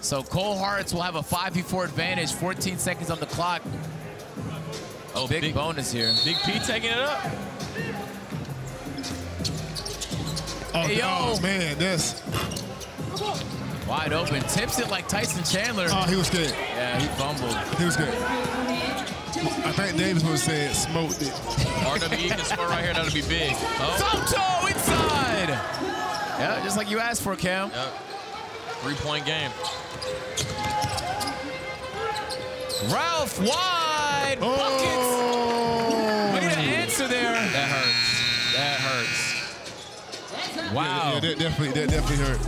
So Cold Hearts will have a five v four advantage, fourteen seconds on the clock. Oh, big, big bonus here. Big P taking it up. Oh, hey, yo. Oh man, this. Wide open, tips it like Tyson Chandler. Oh, he was good. Yeah, he fumbled. He was good. I think Davis would have said smoked it. R W E can score right here, that'll be big. Oh. Somto inside! Yeah, just like you asked for, Cam. Yep. Three-point game. Ralph wide, oh. Buckets. Way to answer there. That hurts, that hurts. Wow. Yeah, yeah, that definitely, that definitely hurt.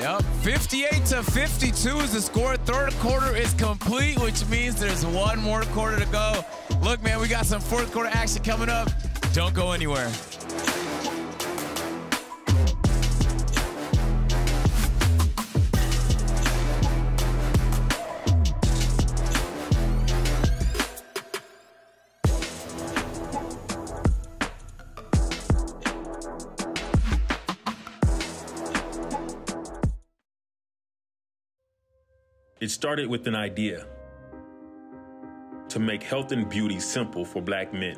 Yep, fifty-eight to fifty-two is the score. Third quarter is complete, which means there's one more quarter to go. Look, man, we got some fourth quarter action coming up. Don't go anywhere. It started with an idea to make health and beauty simple for black men.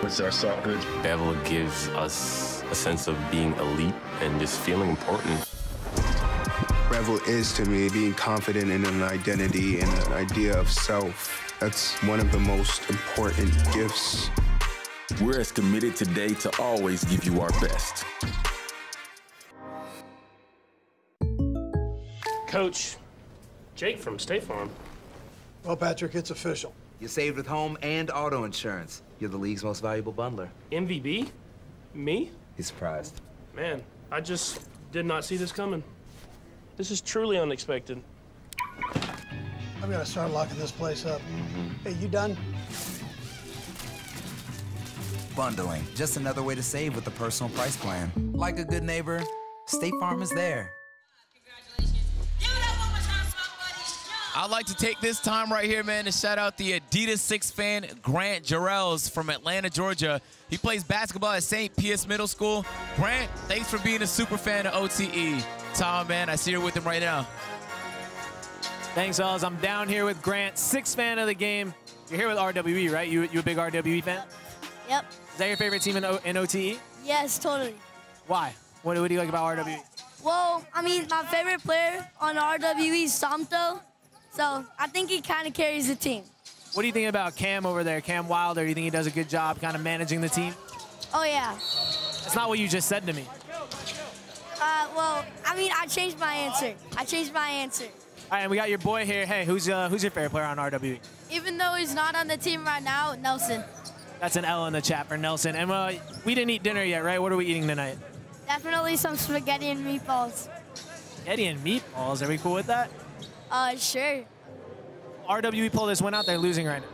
What's our soft goods? Bevel gives us a sense of being elite and just feeling important. Bevel is to me being confident in an identity and an idea of self. That's one of the most important gifts. We're as committed today to always give you our best. Coach, Jake from State Farm. Well, Patrick, it's official. You saved with home and auto insurance. You're the league's most valuable bundler. M V B? Me? He's surprised. Man, I just did not see this coming. This is truly unexpected. I've got to start locking this place up. Mm-hmm. Hey, you done? Bundling, just another way to save with the personal price plan. Like a good neighbor, State Farm is there. I'd like to take this time right here, man, to shout out the Adidas Six fan, Grant Jarrells from Atlanta, Georgia. He plays basketball at Saint Pius Middle School. Grant, thanks for being a super fan of O T E. Tom, man, I see you're with him right now. Thanks, Oz. I'm down here with Grant, six fan of the game. You're here with R W E, right? You, you a big R W E fan? Yep. Is that your favorite team in, o in O T E? Yes, totally. Why? What, what do you like about R W E? Well, I mean, my favorite player on R W E is Somto. So I think he kind of carries the team. What do you think about Cam over there, Cam Wilder? You think he does a good job kind of managing the team? Oh, yeah. That's not what you just said to me. Uh, well, I mean, I changed my answer. I changed my answer. All right, and we got your boy here. Hey, who's uh, who's your favorite player on R W E? Even though he's not on the team right now, Nelson. That's an L in the chat for Nelson. And uh, we didn't eat dinner yet, right? What are we eating tonight? Definitely some spaghetti and meatballs. Spaghetti and meatballs? Are we cool with that? Uh, sure. R W E pulled this one out. They're losing right now.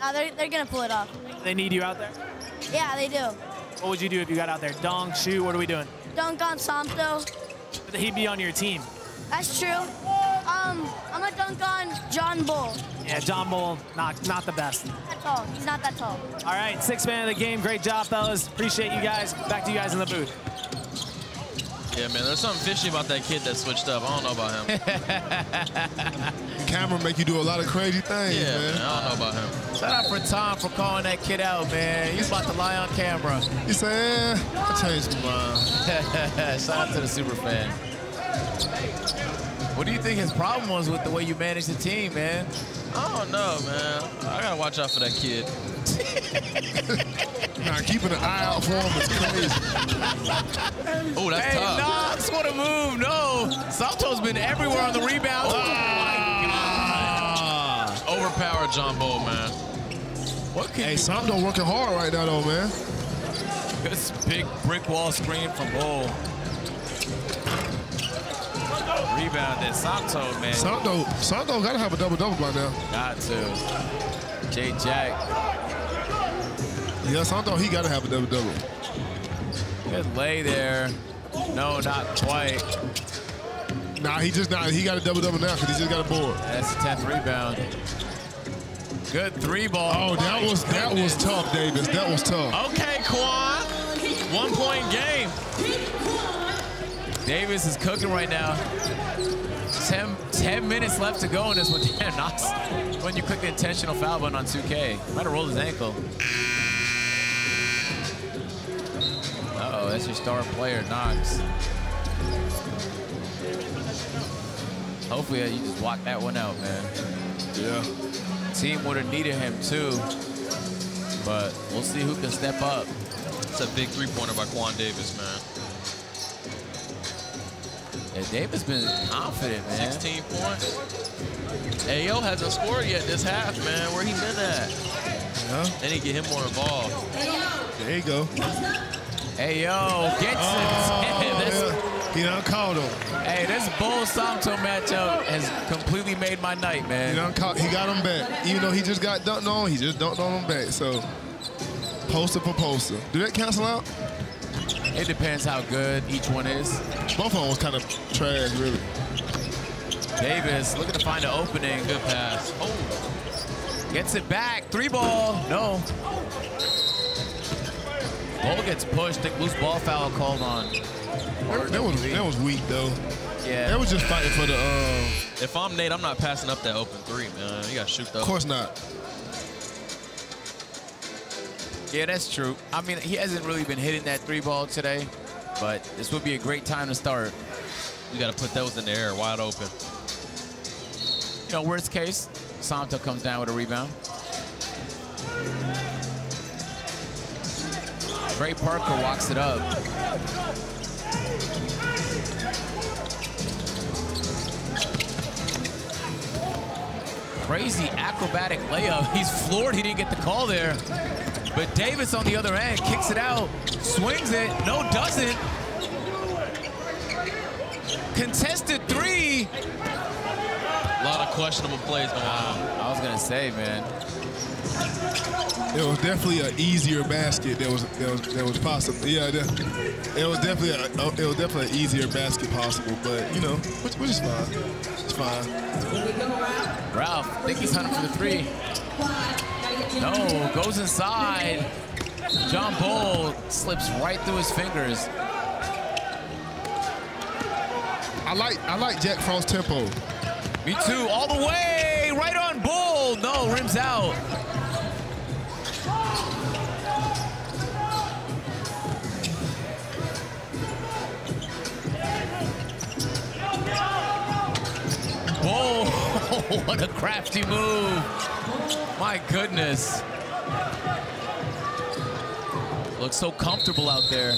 Uh, they're, they're going to pull it off. They need you out there? Yeah, they do. What would you do if you got out there? Dunk, shoot, what are we doing? Dunk on Somto. But he'd be on your team. That's true. Um, I'm going to dunk on John Bol. Yeah, John Bol, not, not the best. Not that tall. He's not that tall. All right, sixth man of the game. Great job, fellas. Appreciate you guys. Back to you guys in the booth. Yeah, man, there's something fishy about that kid that switched up. I don't know about him. Camera make you do a lot of crazy things, yeah, man. Yeah, I don't know about him. Shout out for Tom for calling that kid out, man. He's about to lie on camera. He said, I changed my mind. Shout out to the super fan. What do you think his problem was with the way you managed the team, man? I don't know, man. I got to watch out for that kid. Nah, keeping an eye out for him is crazy. Oh, that's hey, tough. Knox, what a move. No. Salto's been everywhere on the rebound. Oh, ah. My God. Overpowered John Bol, man. What can hey, Somto working hard right now, though, man. This big brick wall screen from Bol. Rebound that Somto, man. Somto, Somto got to have a double-double by now. Got to. Jay Jack. Yeah, Somto, he got to have a double-double. Good lay there. No, not quite. Nah, he just not. He got a double-double now because he just got a board. That's a tenth rebound. Good three ball. Oh, that was that was tough, Davis. That was tough. Okay, Quan. One-point game. Davis is cooking right now. Ten, ten minutes left to go in this one. Damn, Knox. When you click the intentional foul button on two K, might have rolled his ankle. Uh-oh, that's your star player, Knox. Hopefully you just block that one out, man. Yeah. Team would have needed him too, but we'll see who can step up. It's a big three-pointer by Quan Davis, man. Yeah, Davis been confident, man. sixteen points. A O hasn't scored yet this half, man. Where he been at? Yeah. They need to get him more involved. There you go. Hey, yo, gets it. Oh, this, yeah. He done called him. Hey, this Bol Somto matchup has completely made my night, man. He, done caught, he got him back. Even though he just got dunked on, he just dunked on him back. So, poster for poster. Do that cancel out? It depends how good each one is. Both of them was kind of trash, really. Davis looking to find an opening. Good pass. Oh. Gets it back. Three ball. No. Bol gets pushed, thick loose ball foul called on. That was, that was weak, though. Yeah. That was just fighting for the, uh... If I'm Nate, I'm not passing up that open three, man. You gotta shoot, though. Of course not. Yeah, that's true. I mean, he hasn't really been hitting that three ball today, but this would be a great time to start. You gotta put those in the air, wide open. You know, worst case, Somto comes down with a rebound. Trey Parker walks it up. Crazy acrobatic layup. He's floored he didn't get the call there. But Davis on the other end kicks it out, swings it, no doesn't. Contested three. lot of questionable plays going on. I was gonna say, man, it was definitely an easier basket that was that was that was possible. Yeah, that, it was definitely a, it was definitely an easier basket possible. But you know, which, which is fine. It's fine. Ralph, I think he's hunting for the three. No, goes inside. John Bol slips right through his fingers. I like I like Jack Frost's tempo. Me too, all the way, right on Bol. No, rims out. Bol, what a crafty move. My goodness. Looks so comfortable out there.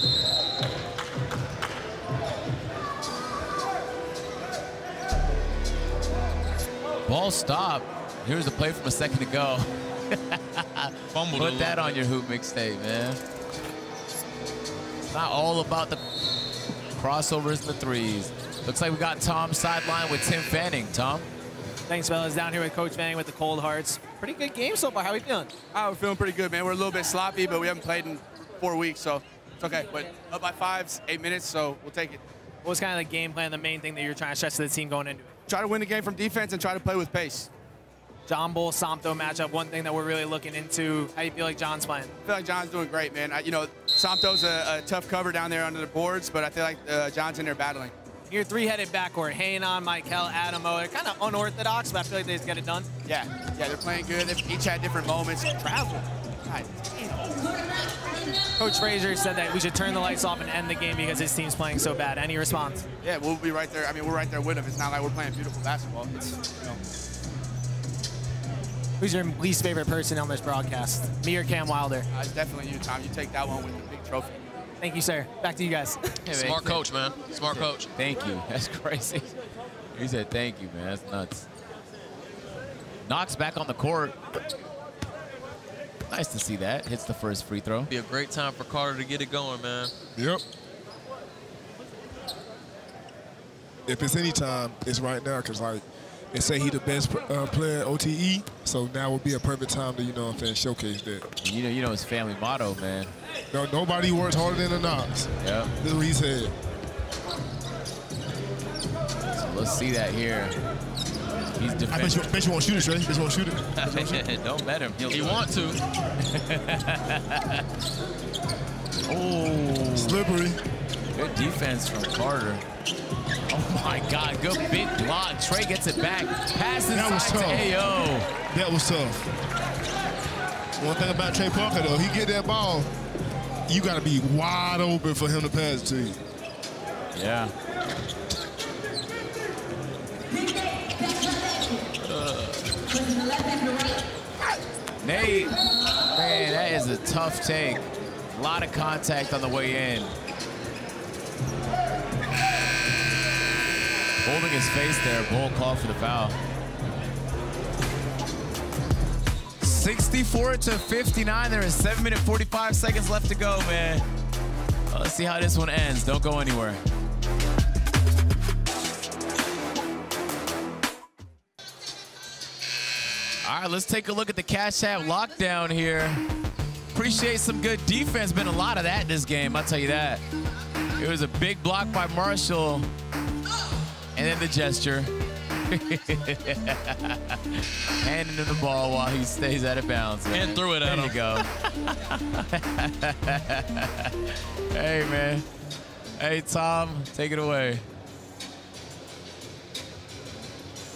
Ball stop. Here's the play from a second ago. Put that on your hoop mixtape, man. It's not all about the crossovers and the threes. Looks like we got Tom sideline with Tim Fanning. Tom? Thanks, fellas. Down here with Coach Fanning with the Cold Hearts. Pretty good game so far. How are we feeling? Oh, we're feeling pretty good, man. We're a little bit sloppy, but we haven't played in four weeks, so it's okay. But up by fives, eight minutes, so we'll take it. What was kind of the game plan, the main thing that you're trying to stress to the team going into it? Try to win the game from defense and try to play with pace. John Bol, Somto matchup, one thing that we're really looking into. How do you feel like John's playing? I feel like John's doing great, man. I, you know, Somto's a, a tough cover down there under the boards, but I feel like uh, John's in there battling. Your three-headed backcourt, Hainan, Mikel, Adam O. They're kind of unorthodox, but I feel like they just get it done. Yeah, yeah, they're playing good. They've each had different moments. Travel. God damn. Coach Frazier said that we should turn the lights off and end the game because his team's playing so bad. Any response? Yeah, we'll be right there. I mean, we're right there with them. It's not like we're playing beautiful basketball. It's, you know. Who's your least favorite person on this broadcast? Me or Cam Wilder? Uh, it's definitely you, Tom. You take that one with the big trophy. Thank you, sir. Back to you guys. Hey, smart coach, man. Smart coach. Thank you. That's crazy. He said thank you, man. That's nuts. Knox back on the court. Nice to see that. Hits the first free throw. Be a great time for Carter to get it going, man. Yep. If it's any time, it's right now, because, like, they say he the best uh, player at O T E, so now would be a perfect time to, you know what I'm saying, showcase that. You know, you know his family motto, man. No, nobody works harder than a Knox. Yeah. That's what he said. So let's see that here. He's defending. I bet you, bet you won't shoot it, Trey. Bet you won't shoot it. Don't bet him. He'll he wants to. Oh. Slippery. Good defense from Carter. Oh my God, good big block. Trey gets it back. Passes that was tough. To A O. That was tough. One thing about Trey Parker though, he get that ball, you gotta be wide open for him to pass it to you. Yeah. Uh. Nate, man, that is a tough take. A lot of contact on the way in. Holding his face there, Bol called for the foul. sixty-four to fifty-nine, there is seven minutes, forty-five seconds left to go, man. Well, let's see how this one ends. Don't go anywhere. All right, let's take a look at the Cash App lockdown here. Appreciate some good defense. Been a lot of that in this game, I'll tell you that. It was a big block by Marshall. And then the gesture. Handing him the ball while he stays out of bounds. Man. And threw it at him. There you go. Hey, man. Hey, Tom, take it away.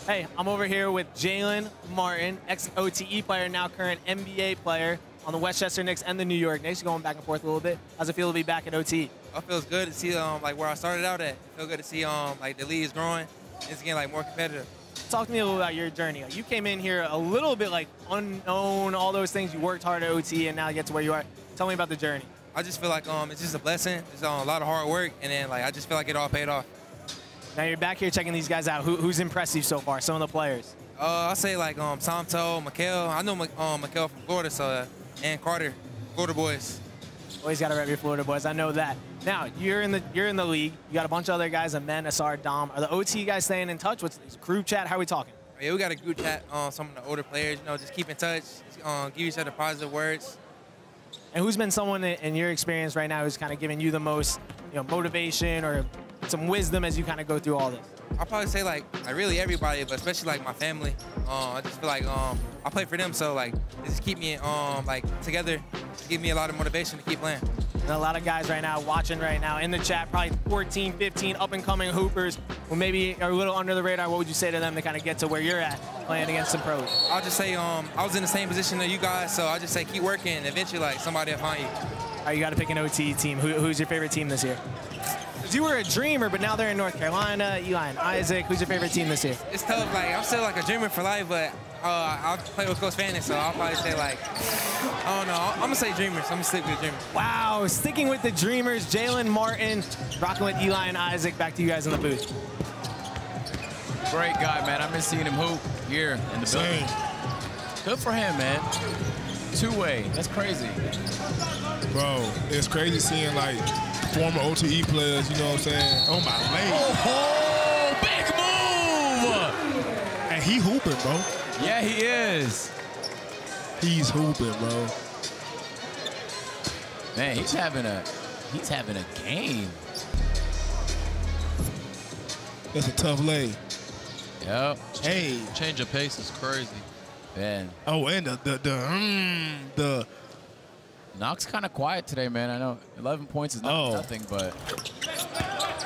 Hey, I'm over here with Jalen Martin, ex-O T E player, now current N B A player on the Westchester Knicks and the New York Knicks. Going back and forth a little bit. How's it feel to be back at O T E? I feel good to see um like where I started out at. I feel good to see um like the league is growing. It's getting like more competitive. Talk to me a little about your journey. Like, you came in here a little bit like unknown, all those things. You worked hard at O T E and now you get to where you are. Tell me about the journey. I just feel like um it's just a blessing. It's um, a lot of hard work, and then like I just feel like it all paid off. Now you're back here checking these guys out. Who, who's impressed you so far? Some of the players. Uh, I say like um Somto, Mikel. I know um Mikel from Florida, so uh, and Carter, Florida boys. Always got to rep your Florida boys. I know that. Now you're in the you're in the league. You got a bunch of other guys, Amen, Asar, Dom. Are the O T guys staying in touch? What's this, group chat? How are we talking? Yeah, we got a group chat on um, some of the older players, you know, just keep in touch, um, give each other positive words. And who's been someone in your experience right now who's kind of giving you the most, you know, motivation or some wisdom as you kind of go through all this? I'll probably say, like, like really everybody, but especially, like, my family. Uh, I just feel like um, I play for them, so, like, they just keep me, um, like, together. Just give me a lot of motivation to keep playing. And a lot of guys right now, watching right now in the chat, probably fourteen, fifteen up-and-coming hoopers who maybe are a little under the radar. What would you say to them to kind of get to where you're at playing against some pros? I'll just say um, I was in the same position as you guys, so I'll just say keep working. Eventually, like, somebody will find you. All right, you got to pick an O T E team. Who, who's your favorite team this year? You were a dreamer, but now they're in North Carolina. Eli and Isaac, who's your favorite team this year? It's tough. Like, I'm still like a dreamer for life, but uh, I'll play with Coach Fanning, so I'll probably say, like, I don't know. I'm going to say dreamers. I'm going to stick with the dreamers. Wow, sticking with the dreamers. Jalen Martin, rocking with Eli and Isaac. Back to you guys in the booth. Great guy, man. I've been seeing him hoop here in the building. Good for him, man. Two-way. That's crazy. Bro, it's crazy seeing, like, former O T E players, you know what I'm saying? Oh, my lane. Oh, oh, big move! And he hooping, bro. Yeah, he is. He's hooping, bro. Man, he's having a, he's having a game. That's a tough lane. Yep. Hey. Change of pace is crazy. Man. Oh, and the, the, the, mm, the, Knox kind of quiet today, man. I know eleven points is not oh. nothing, but I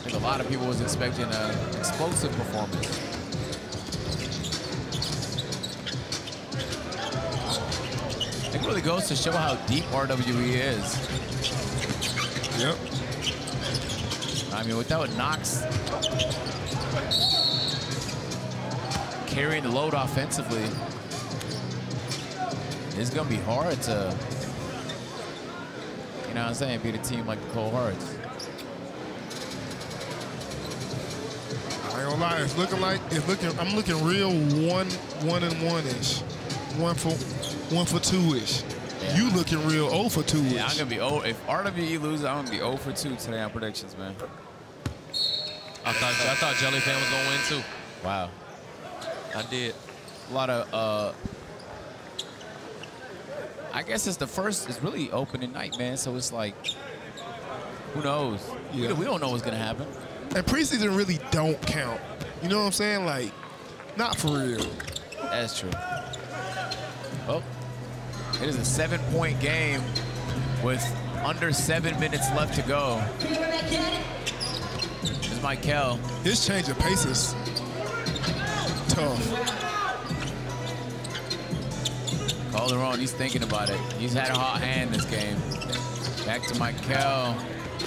think a lot of people was expecting an explosive performance. It really goes to show how deep R W E is. Yep. I mean, without Knox carrying the load offensively, it's gonna be hard to, you know what I'm saying, beat a team like the Cold Hearts. I ain't gonna lie, it's looking like it's looking. I'm looking real one, one and one-ish, one for, one for two-ish. Yeah. You looking real zero for two-ish. Yeah, I'm gonna be zero. If R W E loses, I'm gonna be zero for two today on predictions, man. I thought I thought Jellyfam was gonna win too. Wow, I did. A lot of. Uh, I guess it's the first, it's really opening night, man. So it's like, who knows? Yeah. We don't know what's gonna happen. And preseason really don't count. You know what I'm saying? Like, not for real. That's true. Oh, it is a seven point game with under seven minutes left to go. This is Mikel. His change of pace is tough. Calderon, he's thinking about it. He's had a hot hand this game. Back to Mikel.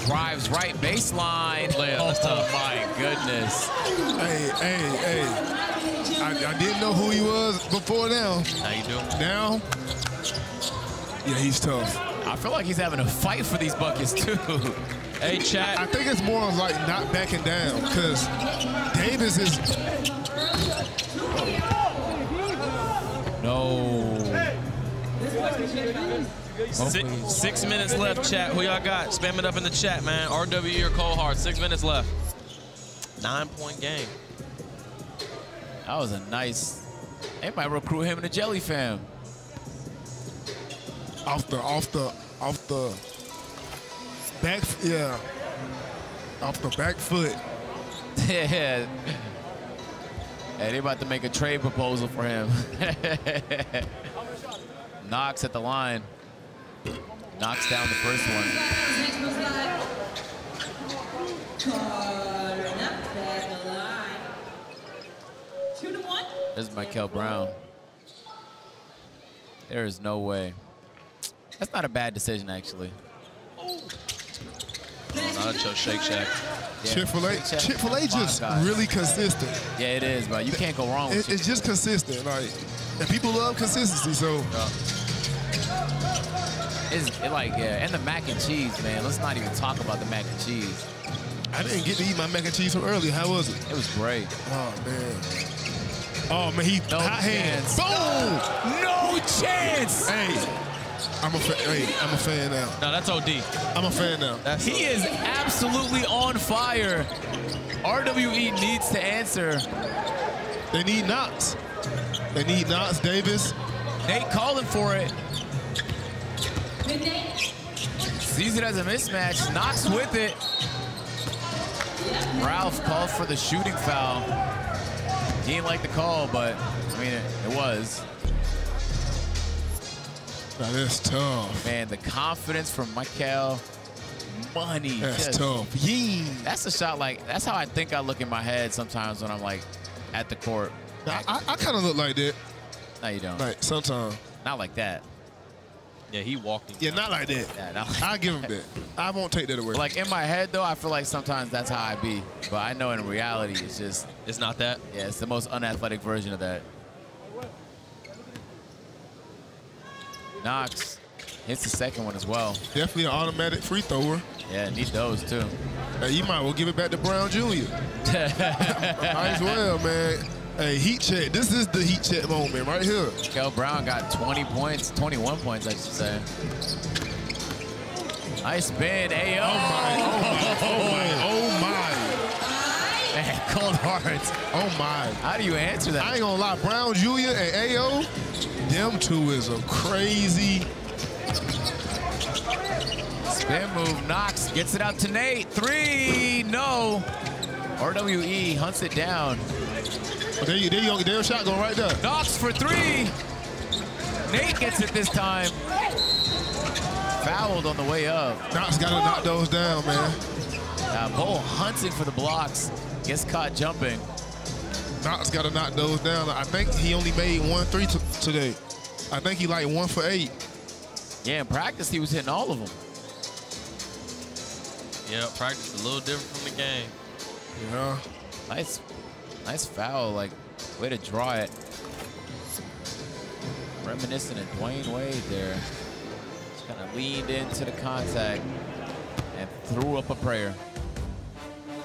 Drives right baseline. Oh, oh my goodness. Hey, hey, hey. I, I didn't know who he was before now. How you doing? Now, yeah, he's tough. I feel like he's having a fight for these buckets, too. Hey, chat. I think it's more like not backing down, because Davis is... No. Six, six minutes left, chat. Who y'all got? Spam it up in the chat, man. R W E or Cold Hearts. Six minutes left. Nine-point game. That was a nice. They might recruit him in the Jellyfam. Off the, off the, off the back. Yeah. Off the back foot. Yeah. Hey, they about to make a trade proposal for him. Knox at the line. Knocks down the first one. There's Mikel Brown. There is no way. That's not a bad decision, actually. Not your Shake Shack. Yeah, Chick-fil-A, Chick-fil-A just guys. Really consistent. Yeah, it is, bro. You can't go wrong with it. It's just consistent, like, and people love consistency, so. Yeah. It's it like, yeah, and the mac and cheese, man. Let's not even talk about the mac and cheese. I didn't get to eat my mac and cheese from earlier. How was it? It was great. Oh, man. Oh, man, he no hot hands. Boom! No chance! Hey. I'm a fan. Hey, I'm a fan now. No, that's O D. I'm a fan now. That's he is absolutely on fire. R W E needs to answer. They need Knox. They need Knox, Davis. Nate calling for it. Good Nate. Sees it as a mismatch. Knox with it. Ralph called for the shooting foul. He didn't like the call, but I mean, it, it was. Now that's tough. Man, the confidence from Mikel. Money. That's just tough. Yeah. That's a shot like, that's how I think I look in my head sometimes when I'm like at the court. Now, I, I kind of look like that. No, you don't. Like sometimes. Not like that. Yeah, he walked him. Yeah, not like that. Yeah, not like I'll that. Give him that. I won't take that away. Like in my head though, I feel like sometimes that's how I be. But I know in reality, it's just. It's not that? Yeah, it's the most unathletic version of that. Knox hits the second one as well. Definitely an automatic free thrower. Yeah, need those too. Hey, you might well give it back to Brown Junior Might as well, man. Hey, heat check. This is the heat check moment right here. Mikel Brown got twenty points, twenty-one points, I should say. Nice bend, A O. Oh my, oh my, oh my, oh my. Man, Cold Hearts. Oh my. How do you answer that? I ain't gonna lie, Brown Junior and A O, them two is a crazy. Spin move, Knox gets it out to Nate. Three, no. R W E hunts it down. Oh, there you, there you go, there's shot going right there. Knox for three. Nate gets it this time. Fouled on the way up. Knox got to knock those down, man. Now, Bol hunting for the blocks. Gets caught jumping. Knox got to knock those down. I think he only made one three today. I think he like one for eight. Yeah, in practice, he was hitting all of them. Yeah, practice a little different from the game. Yeah. Nice. Nice foul, like, way to draw it. Reminiscent of Dwayne Wade there. Just kind of leaned into the contact and threw up a prayer.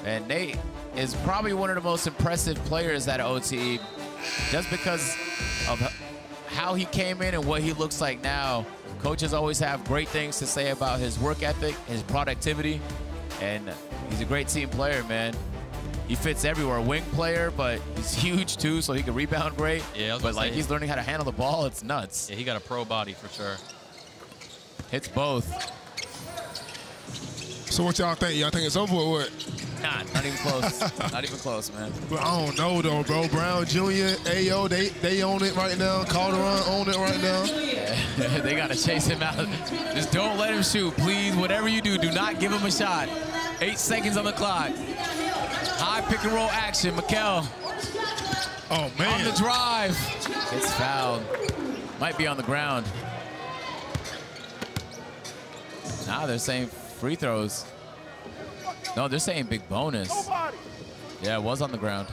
And Nate is probably one of the most impressive players at O T E just because of how he came in and what he looks like now. Coaches always have great things to say about his work ethic, his productivity, and he's a great team player, man. He fits everywhere. Wing player, but he's huge too, so he can rebound great. Yeah, but like he's learning how to handle the ball. It's nuts. Yeah, he got a pro body for sure. Hits both. So what y'all think? Y'all think it's over or what? Nah, not even close. Not even close, man. But I don't know though, bro. Brown Junior, A O, they they own it right now. Calderon own it right now. Yeah. They gotta chase him out. Just don't let him shoot, please. Whatever you do, do not give him a shot. Eight seconds on the clock. High pick and roll action, Mikel. Oh man. On the drive. It's fouled. Might be on the ground. Nah, they're saying free throws. No, they're saying big bonus. Yeah, it was on the ground.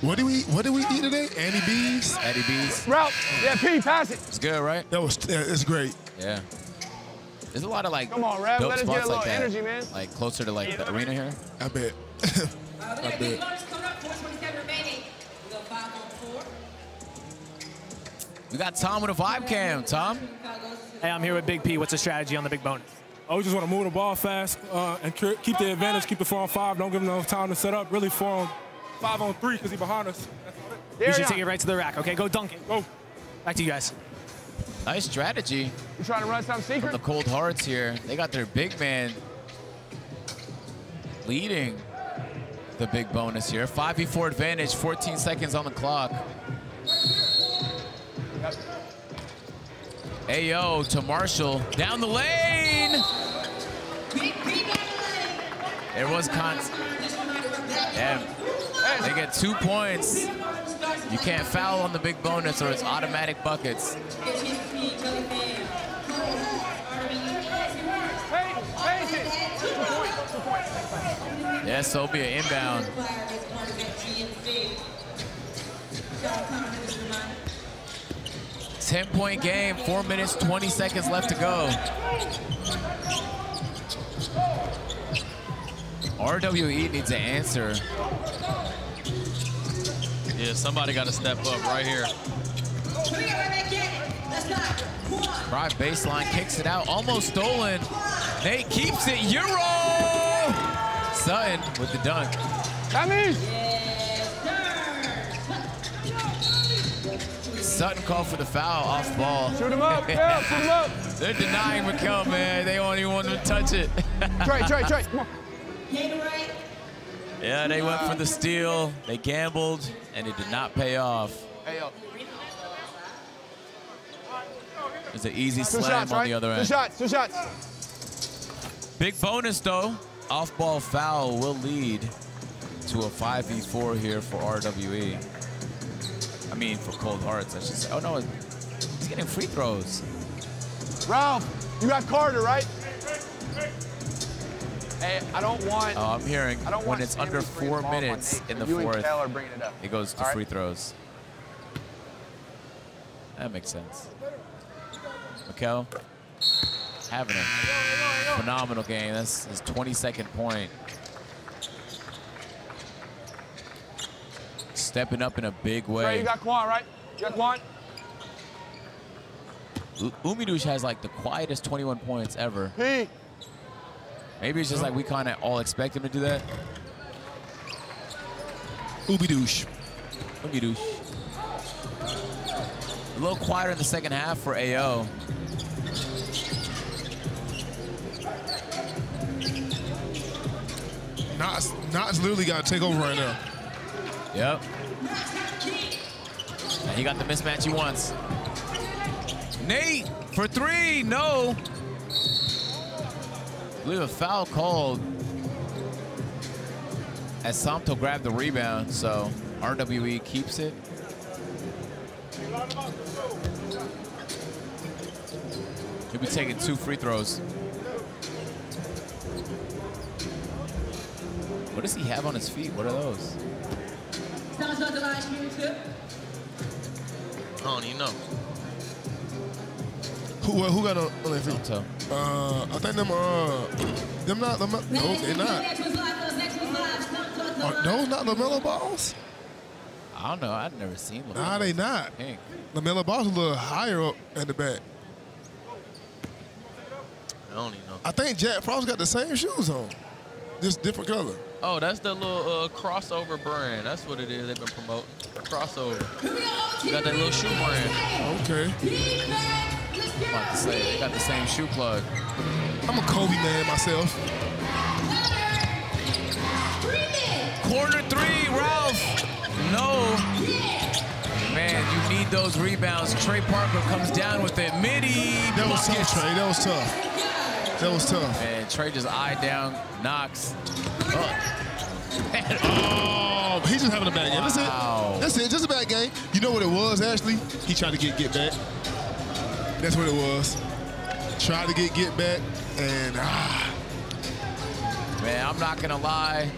What do we What do we need today? Andy B's. Eddie B's. Ralph. Yeah, P. Pass it. It's good, right? That was. Yeah, it's great. Yeah. There's a lot of like Come on, Rab, dope let us spots get a little like that, energy, man. Like closer to like the arena here. I bet. I bet. We got Tom with a vibe cam. Tom. Hey, I'm here with Big P. What's the strategy on the big bonus? Oh, we just want to move the ball fast uh, and keep the advantage. Keep the four on five. Don't give him enough time to set up. Really four on five on three because he's behind us. There you should take it right to the rack. Okay, go dunk it. Go. Back to you guys. Nice strategy. You trying to run some secret? From the Cold Hearts here. They got their big man leading the big bonus here. five v four advantage, fourteen seconds on the clock. A O to Marshall, down the lane. There was contact. They get two points. You can't foul on the big bonus or it's automatic buckets. Yes, so it'll be an inbound. ten point game, four minutes, twenty seconds left to go. R W E needs an answer. Yeah, somebody got to step up right here. Drive baseline, kicks it out, almost stolen. Nate keeps it, Euro! Sutton with the dunk. Samis! Sutton called for the foul off ball. Shoot him up, yeah, shoot him up. They're denying Mikel, man. They don't even want him to touch it. Trey, Trey, Trey. Yeah, they went for the steal. They gambled, and it did not pay off. It's an easy slam two shots, on right? the other end. Two shots, two shots. Big bonus, though. Off-ball foul will lead to a five v four here for R W E. I mean, for Cold Hearts, I should say. Oh, no, he's getting free throws. Ralph, you got Carter, right? Hey, I don't want... Oh, I'm hearing I don't when it's under four minutes in the fourth, and are bringing it, up. it goes to right. free throws. That makes sense. Mikel having a phenomenal game. That's his twenty-second point. Stepping up in a big way. Trey, you got Quan, right? You got Quan? Oumidouche has like the quietest twenty-one points ever. Hey. Maybe it's just like we kind of all expect him to do that. Oumidouche. Oumidouche. A little quieter in the second half for A O. Knox, Knox literally got to take over right now. Yep. And he got the mismatch he wants. Nate for three, no. I believe a foul called as Somto grabbed the rebound, so R W E keeps it. He'll be taking two free throws. What does he have on his feet? What are those? I don't even know. Who, uh, who got on, on their feet? Somto. Uh, I think them are... Uh, them not... Them, no, they're not. Are those not LaMelo Balls? I don't know. I've never seen LaMelo. Nah, they not. Pink. LaMelo Ball's a little higher up at the back. I don't even know. I think Jack Frost got the same shoes on. Just different color. Oh, that's the little uh, crossover brand. That's what it is they've been promoting. Crossover. You got that little shoe brand. Okay. I'm about to say, they got the same shoe plug. I'm a Kobe man myself. Corner three, Ralph. No. Man, you need those rebounds. Trey Parker comes down with it. Midi. That was bucket. tough, Trey. That was tough. That was tough. And Trey just eyed down Knox. Oh, oh, he's just having a bad game. Wow. That's it. That's it. Just a bad game. You know what it was, Ashley? He tried to get get back. That's what it was. Tried to get get back, and ah. Man, I'm not gonna lie.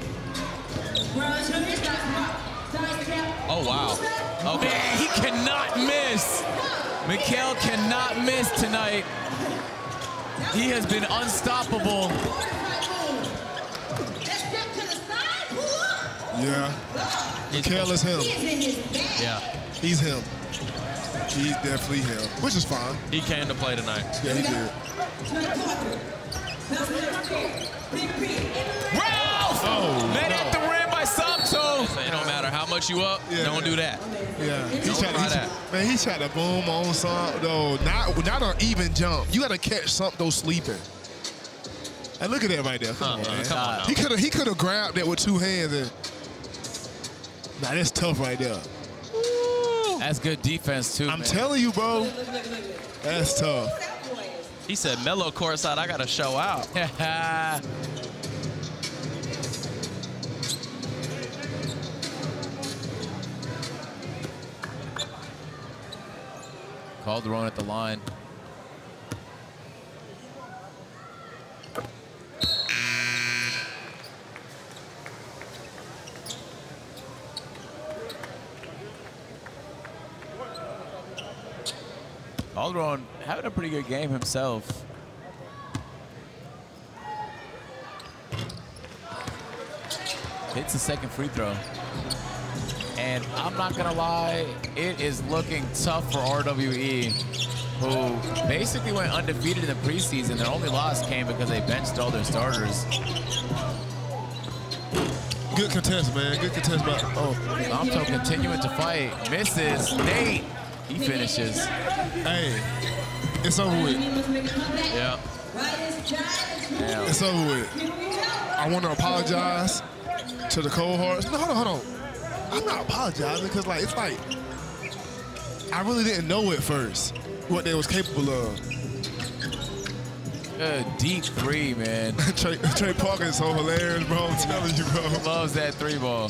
Oh, wow. Okay. Man, he cannot miss. Mikel cannot miss tonight. He has been unstoppable. Yeah. Mikel is him. Yeah. He's him. He's definitely him, which is fine. He came to play tonight. Yeah, he did. Ralph! Oh, met no. at the rim by Somto. It don't matter how much you up, yeah, don't man. do that. Yeah. He don't try to, he that. Man, he tried to boom on Somto. No, not, not an even jump. You got to catch Somto sleeping. And look at that right there. Come uh, on, man. Come on he could have he could have grabbed that with two hands. And... Nah, that's tough right there. That's good defense, too, I'm man. telling you, bro. Look, look, look, look. That's tough. He said, Melo courtside, I got to show out. Calderon at the line. Calderon having a pretty good game himself. Hits the second free throw. And I'm not gonna lie, it is looking tough for R W E, who basically went undefeated in the preseason. Their only loss came because they benched all their starters. Good contest, man. Good contest by oh. Somto continuing to fight. Misses. Nate. He finishes. Hey. It's over with. Yeah. Damn. It's over with. I want to apologize to the Cold Hearts. No, hold on, hold on. I'm not apologizing because, like, it's like I really didn't know at first what they was capable of. Good deep three, man. Trey, Trey Parker is so hilarious, bro. I'm telling you, bro. Loves that three ball.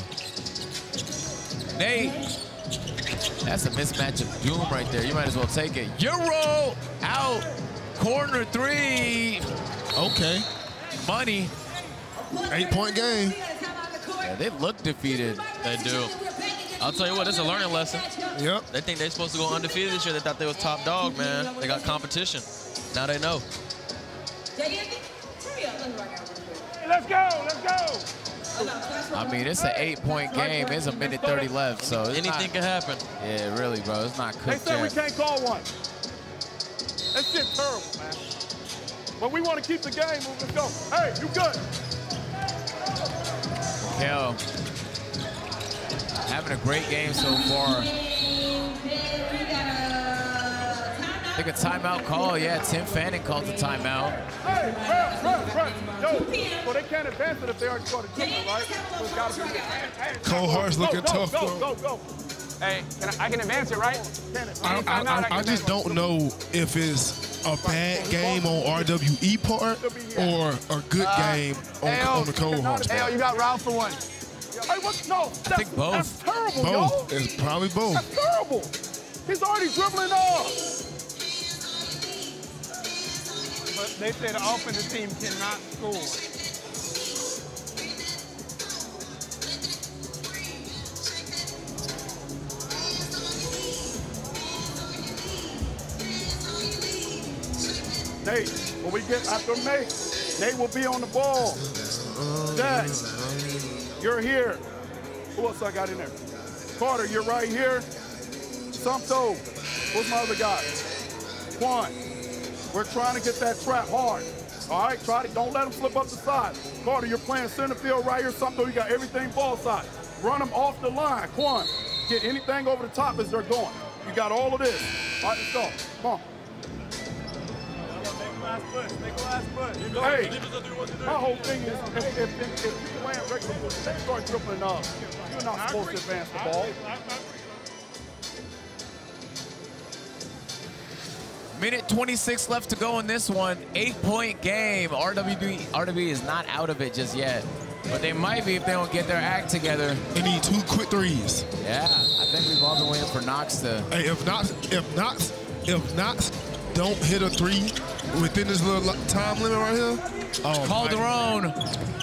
Nate, that's a mismatch of doom right there. You might as well take it. Euro out, corner three. Okay. Money. Eight-point game. Yeah, they look defeated. They do. I'll tell you what, it's a learning lesson. Yep. They think they're supposed to go undefeated this year. They thought they was top dog, man. They got competition. Now they know. Let's go, let's go. I mean, it's an eight-point game. It's a minute thirty left, so anything not, can happen. Yeah, really, bro. It's not cooked. They say we can't call one. That shit terrible, man. But we want to keep the game moving. Let's go. Hey, you good. Hell, having a great game so far. I think a timeout call. Yeah, Tim Fanning called the timeout. Hey, run, run, run. Yo, well, they can't advance it if they already scored a timeout, right? So it's got to be hey, Cold Hearts looking go, tough, go, go, go, go. Hey, can I, I can advance it, right? I, I, I, I, I just don't know if it's a bad game on R W E part or a good game on, uh, on the Cold Hearts. A O, you got Ralph for one. Hey, what? No, that's, I think both. That's terrible, both. Yo. It's probably both. That's terrible. He's already dribbling off. But they say the offensive team cannot score. Nate, when we get after Nate, Nate will be on the ball. Jack, you're here. Who else I got in there? Carter, you're right here. Somto, who's my other guy? Quan, we're trying to get that trap hard. All right, try to, don't let him slip up the side. Carter, you're playing center field right here. Somto, you got everything ball side. Run them off the line. Quan, get anything over the top as they're going. You got all of this. All right, let's go. Come on. Last push, make a last push. You know, hey, my whole thing is if, if, if, if you're playing regular football, they start dribbling up. You're not supposed to advance the ball. minute twenty-six left to go in this one. Eight-point game. R W B, R W B is not out of it just yet, but they might be if they don't get their act together. They need two quick threes. Yeah, I think we've all been waiting for Knox to. Hey, if Knox, if Knox, if Knox don't hit a three within this little time limit right here. Oh, Calderon.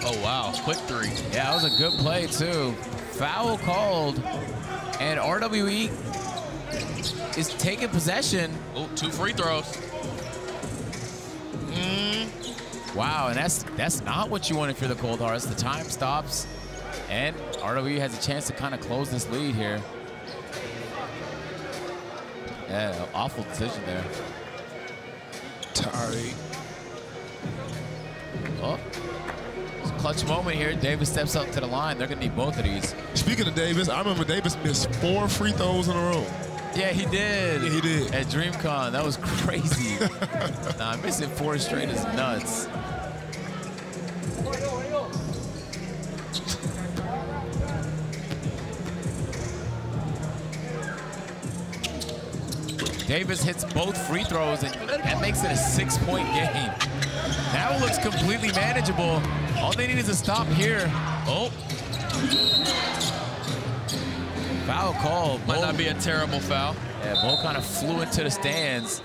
Oh, wow. Quick three. Yeah, that was a good play, too. Foul called. And R W E is taking possession. Oh, two free throws. Mm. Wow, and that's that's not what you wanted for the Cold Hearts. The time stops, and R W E has a chance to kind of close this lead here. Yeah, awful decision there. Tari. Oh, it's a clutch moment here. Davis steps up to the line. They're gonna need both of these. Speaking of Davis, I remember Davis missed four free throws in a row. Yeah, he did. Yeah, he did. At DreamCon, that was crazy. Nah, missing four straight is nuts. Davis hits both free throws, and that makes it a six-point game. That looks completely manageable. All they need is a stop here. Oh. Foul call. Might Bol, not be a terrible foul. Yeah, Bol kind of flew into the stands.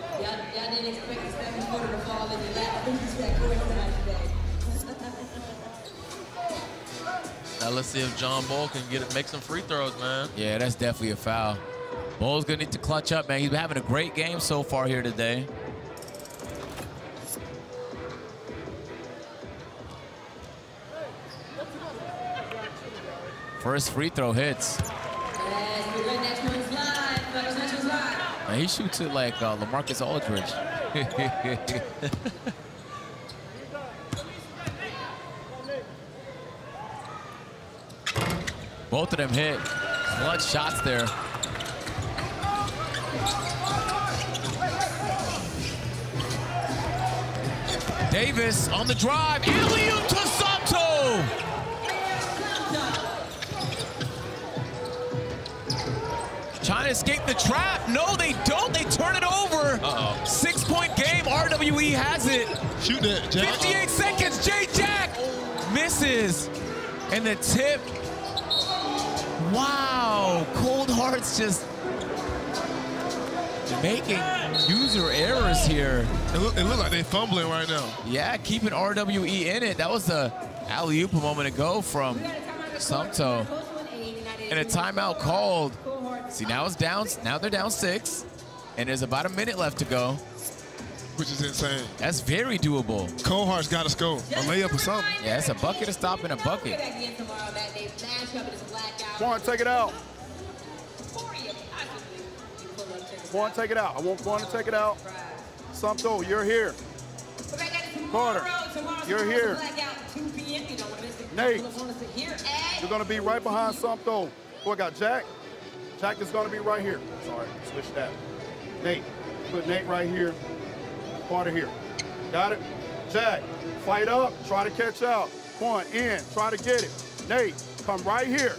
Now let's see if John Bol can get it, make some free throws, man. Yeah, that's definitely a foul. Bol's gonna need to clutch up, man. He's been having a great game so far here today. First free throw hits. Man, he shoots it like uh, LaMarcus Aldridge. Both of them hit. Clutch shots there. Davis on the drive. Alley-oop to Somto. Trying to escape the trap. No, they don't. They turn it over. Uh-oh. Six-point game. R W E has it. Shoot that, Jack. fifty-eight seconds. J-Jack misses. And the tip. Wow. Cold Hearts just making user errors here. It look, it look like they're fumbling right now. Yeah, keeping R W E in it. That was the alley-oop a moment ago from Somto. And a timeout called. See, now it's down. Now they're down six, and there's about a minute left to go. Which is insane. That's very doable. Cold Hearts got to score. A layup or something. Yeah, it's a bucket, a stop, and a bucket. Quan, take it out. Quan, take it out. I want Quan to take it out. Somto, you're here. Carter, you're here. Nate, you're going to be right behind Somto. Who I got, Jack? Jack is going to be right here. Sorry, switch that. Nate, put Nate right here. Carter here. Got it? Jack, fight up, try to catch out. Point in, try to get it. Nate, come right here.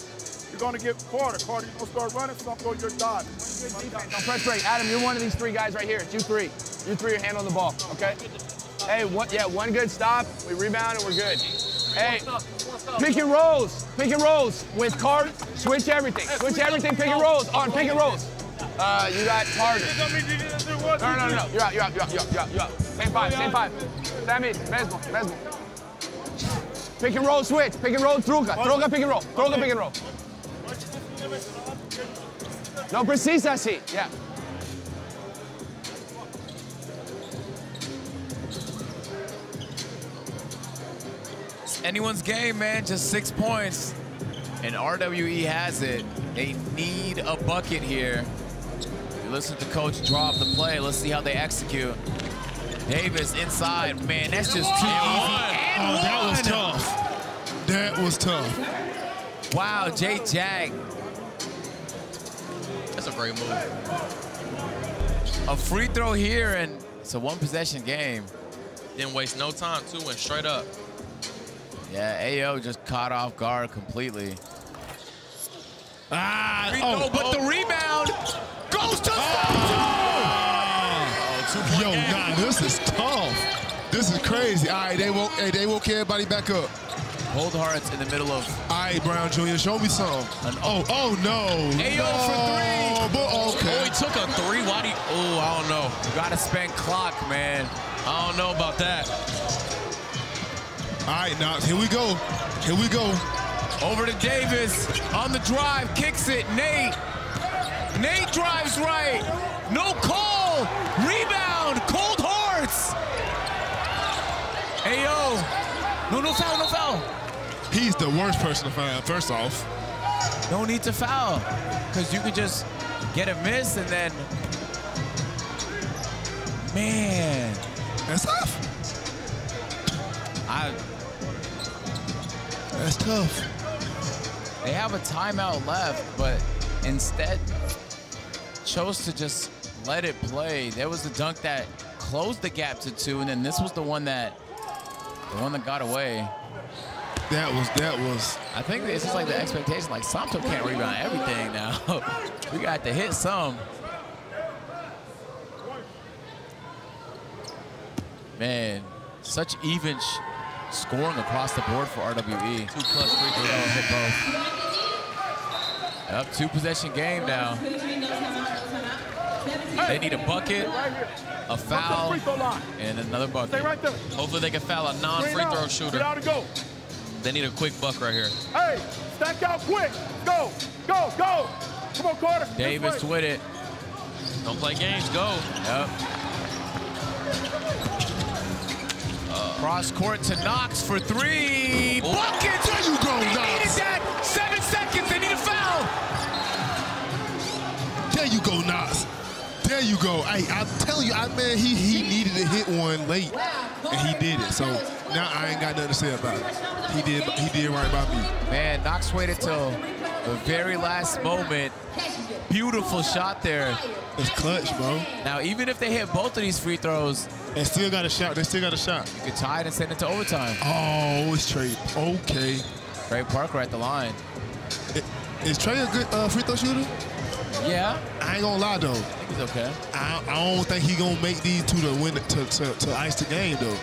You're going to get Carter. Carter, you're going to start running. Somto, you're dodging. Now press break. Adam, you're one of these three guys right here. It's you three. You three are handling the ball, okay? Hey, one, yeah, one good stop. We rebound and we're good. Hey, pick and rolls, pick and rolls with Carter. Switch everything, switch everything, pick and rolls, on pick and rolls. Uh, you got Carter. No, no, no, no, you're out, you're out, you're out, you're out, you're out. Same five, same five. Sammy, Mesmo, Mesmo. Pick and roll, switch, pick and roll, Truca. Truca, pick and roll, Truca, pick and roll. No, precisa assim, yeah. Anyone's game, man, just six points. And R W E has it. They need a bucket here. You listen to coach draw up the play. Let's see how they execute. Davis inside, man, that's just too easy. And oh, that was tough. That was tough. Wow, J-Jack. That's a great move. A free throw here, and it's a one possession game. Didn't waste no time, too, went straight up. Yeah, A O just caught off guard completely. Ah, oh, no, but oh. the rebound goes to oh. Somto! Oh, Yo, game. nah, this is tough. This is crazy. All right, they woke, hey, they woke everybody back up. Cold Hearts in the middle of. All right, Brown Junior, show me some. An oh, oh, no. A O no. for three. But okay. Oh, he took a three. Why do you, oh, I don't know. You got to spend clock, man. I don't know about that. All right, Knox, here we go. Here we go. Over to Davis, on the drive, kicks it, Nate. Nate drives right, no call, rebound, Cold Hearts. A O, no, no foul, no foul. He's the worst person to foul, first off. No need to foul, because you could just get a miss and then, man. That's tough. I, That's tough. They have a timeout left, but instead chose to just let it play. There was a dunk that closed the gap to two, and then this was the one that the one that got away. That was that was. I think it's just like the expectation, like Somto can't rebound everything now. We got to hit some. Man, such even. Scoring across the board for R W E. Two plus free throws hit both. Up two possession game now. They need a bucket, a foul, and another bucket. Hopefully they can foul a non-free throw shooter. They need a quick buck right here. Hey, stack out quick. Go, go, go. Come on, Carter. Davis with it. Don't play games, go. Yep. Cross court to Knox for three. Oh. Bucket! There you go, they Knox. Needed that. Seven seconds. They need a foul. There you go, Knox. There you go. I, I'm telling you, I, man, he he needed to hit one late, and he did it. So now I ain't got nothing to say about it. He did he did right by me. Man, Knox waited till the very last moment. Beautiful shot there. It's clutch, bro. Now, even if they hit both of these free throws, they still got a shot. They still got a shot. You could tie it and send it to overtime. Oh, it's Trey. Okay. Trey Parker at the line. It, is Trey a good uh, free throw shooter? Yeah. I ain't gonna lie, though. I think he's okay. I, I don't think he gonna make these two to win to, to, to ice the game, though.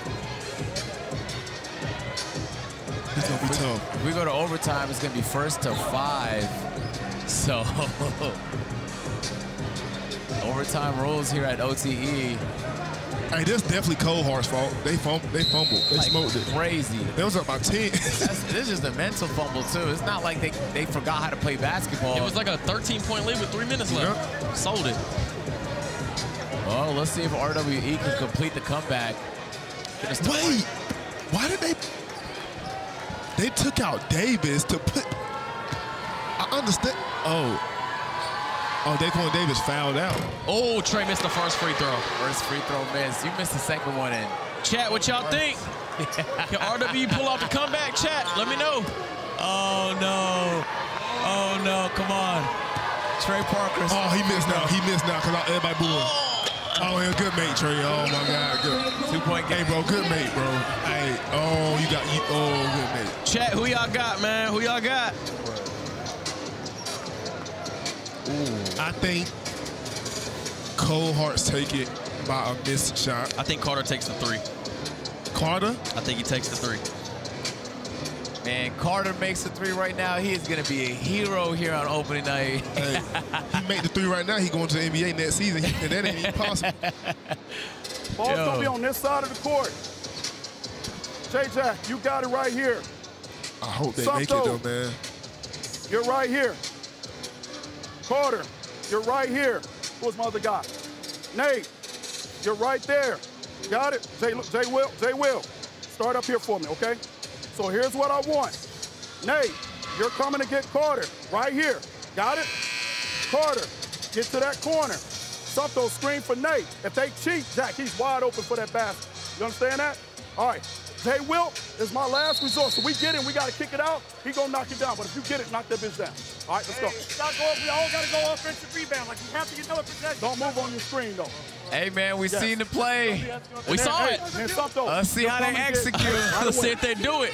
It's gonna be we, tough. If we go to overtime, it's gonna be first to five. So, overtime rules here at O T E. Hey, this is definitely Cold Hearts' fault. They fumbled. They, fumbled. they like smoked it. Crazy. They was up by ten. That's, this is a mental fumble, too. It's not like they, they forgot how to play basketball. It was like a thirteen point lead with three minutes left. Yep. Sold it. Well, let's see if R W E can complete the comeback. Wait. Why did they... They took out Davis to put... I understand. Oh. Oh, Daquan Davis fouled out. Oh, Trey missed the first free throw. First free throw miss. You missed the second one in. Chat, what y'all think? Can R W E pull off the comeback? Chat, let me know. Oh, no. Oh, no. Come on. Trey Parker. Oh, he missed now. He missed now because everybody booing. Oh. Oh, yeah, good mate, Trey. Oh, my God, good. Two-point game. Hey, bro, good mate, bro. Hey, oh, you got, you, oh, good mate. Chat, who y'all got, man? Who y'all got? Ooh. I think Cold Hearts take it by a missed shot. I think Carter takes the three. Carter? I think he takes the three. Man, Carter makes the three right now. He is going to be a hero here on opening night. Hey, he make the three right now. He going to the N B A next season, and that ain't even possible. Ball's going to be on this side of the court. J J, you got it right here. I hope they Somto, make it, though, man. You're right here. Carter, you're right here. Who's my other guy? Nate, you're right there. Got it? Jay, Jay Will, Jay Will, start up here for me, okay? So here's what I want. Nate, you're coming to get Carter right here. Got it? Carter, get to that corner. Somto screen for Nate. If they cheat, Jack, he's wide open for that basket. You understand that? All right. Jay Wilt is my last resort. So we get it, we got to kick it out. He going to knock it down. But if you get it, knock that bitch down. All right, let's hey, go. Stop going. We all got to go offensive rebound. Like, we have to get another possession. Don't move on your screen, though. Hey, man, we yes. seen the play. We then, saw hey, it. Then, Let's see how they execute. Right Let's see if they do it.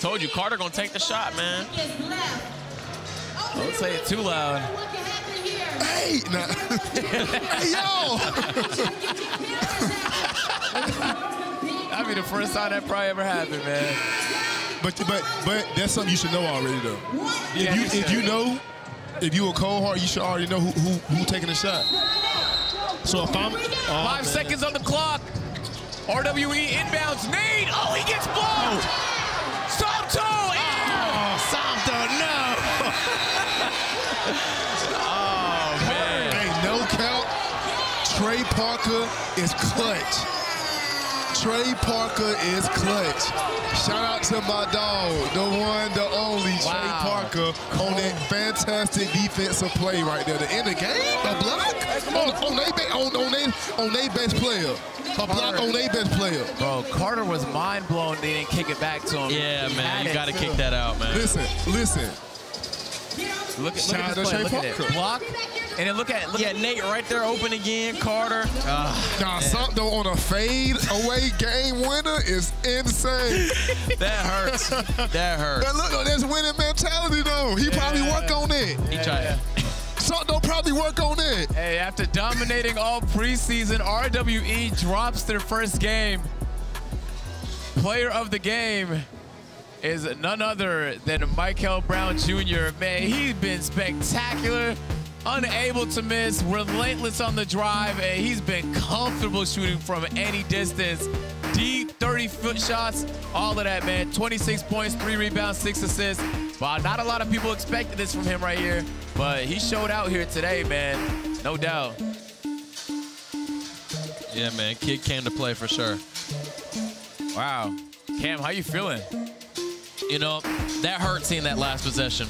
Told you, Carter going to take the shot, man. Don't say it too loud. Hey, nah. Hey, yo. That'd be the first time that probably ever happened, man. But, but, but that's something you should know already, though. Yeah, if you, you, if you know, if you a Cold Heart, you should already know who, who, who taking the shot. So if I'm, oh, Five man. seconds on the clock. R W E inbounds. Nate. Oh, he gets blocked. Oh. Somto. Oh, Somto, no. Oh, man. Hey, no count. Trey Parker is clutch. Trey Parker is clutch. Shout out to my dog, the one, the only, wow. Trey Parker, on that fantastic defensive play right there. The end of the game, a block? On, on their on, on on best player. A block on their best player. Bro, Carter was mind blown. They didn't kick it back to him. Yeah, he man. You got to kick that out, man. Listen, listen. Look at, look at this play. Look at it. Block. And then look at look yeah, Nate right there open again. Carter. Oh, nah, Somto on a fade away game winner is insane. That hurts. That hurts. But look, that's winning mentality, though. He yeah. probably work on it. Yeah. He tried. Somto probably work on it. Hey, after dominating all preseason, R W E drops their first game. Player of the game is none other than Mikel Brown Junior Man, he's been spectacular, unable to miss, relentless on the drive, and he's been comfortable shooting from any distance. Deep, thirty-foot shots, all of that, man. twenty-six points, three rebounds, six assists. Wow, not a lot of people expected this from him right here, but he showed out here today, man, no doubt. Yeah, man, kid came to play for sure. Wow. Cam, how you feeling? You know, that hurt seeing that last possession.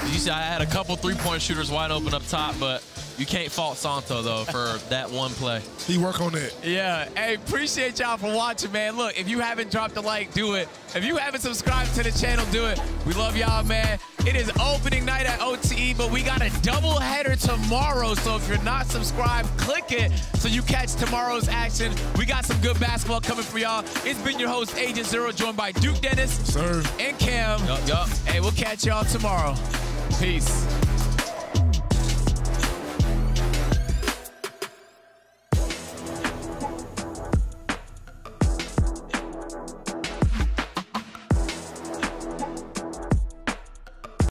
You see, I had a couple three-point shooters wide open up top, but You can't fault Somto, though, for that one play. He work on it. Yeah. Hey, appreciate y'all for watching, man. Look, if you haven't dropped a like, do it. If you haven't subscribed to the channel, do it. We love y'all, man. It is opening night at O T E, but we got a double header tomorrow. So if you're not subscribed, click it so you catch tomorrow's action. We got some good basketball coming for y'all. It's been your host, Agent Zero, joined by Duke Dennis, sir, and Cam. Yup, yup. Hey, we'll catch y'all tomorrow. Peace.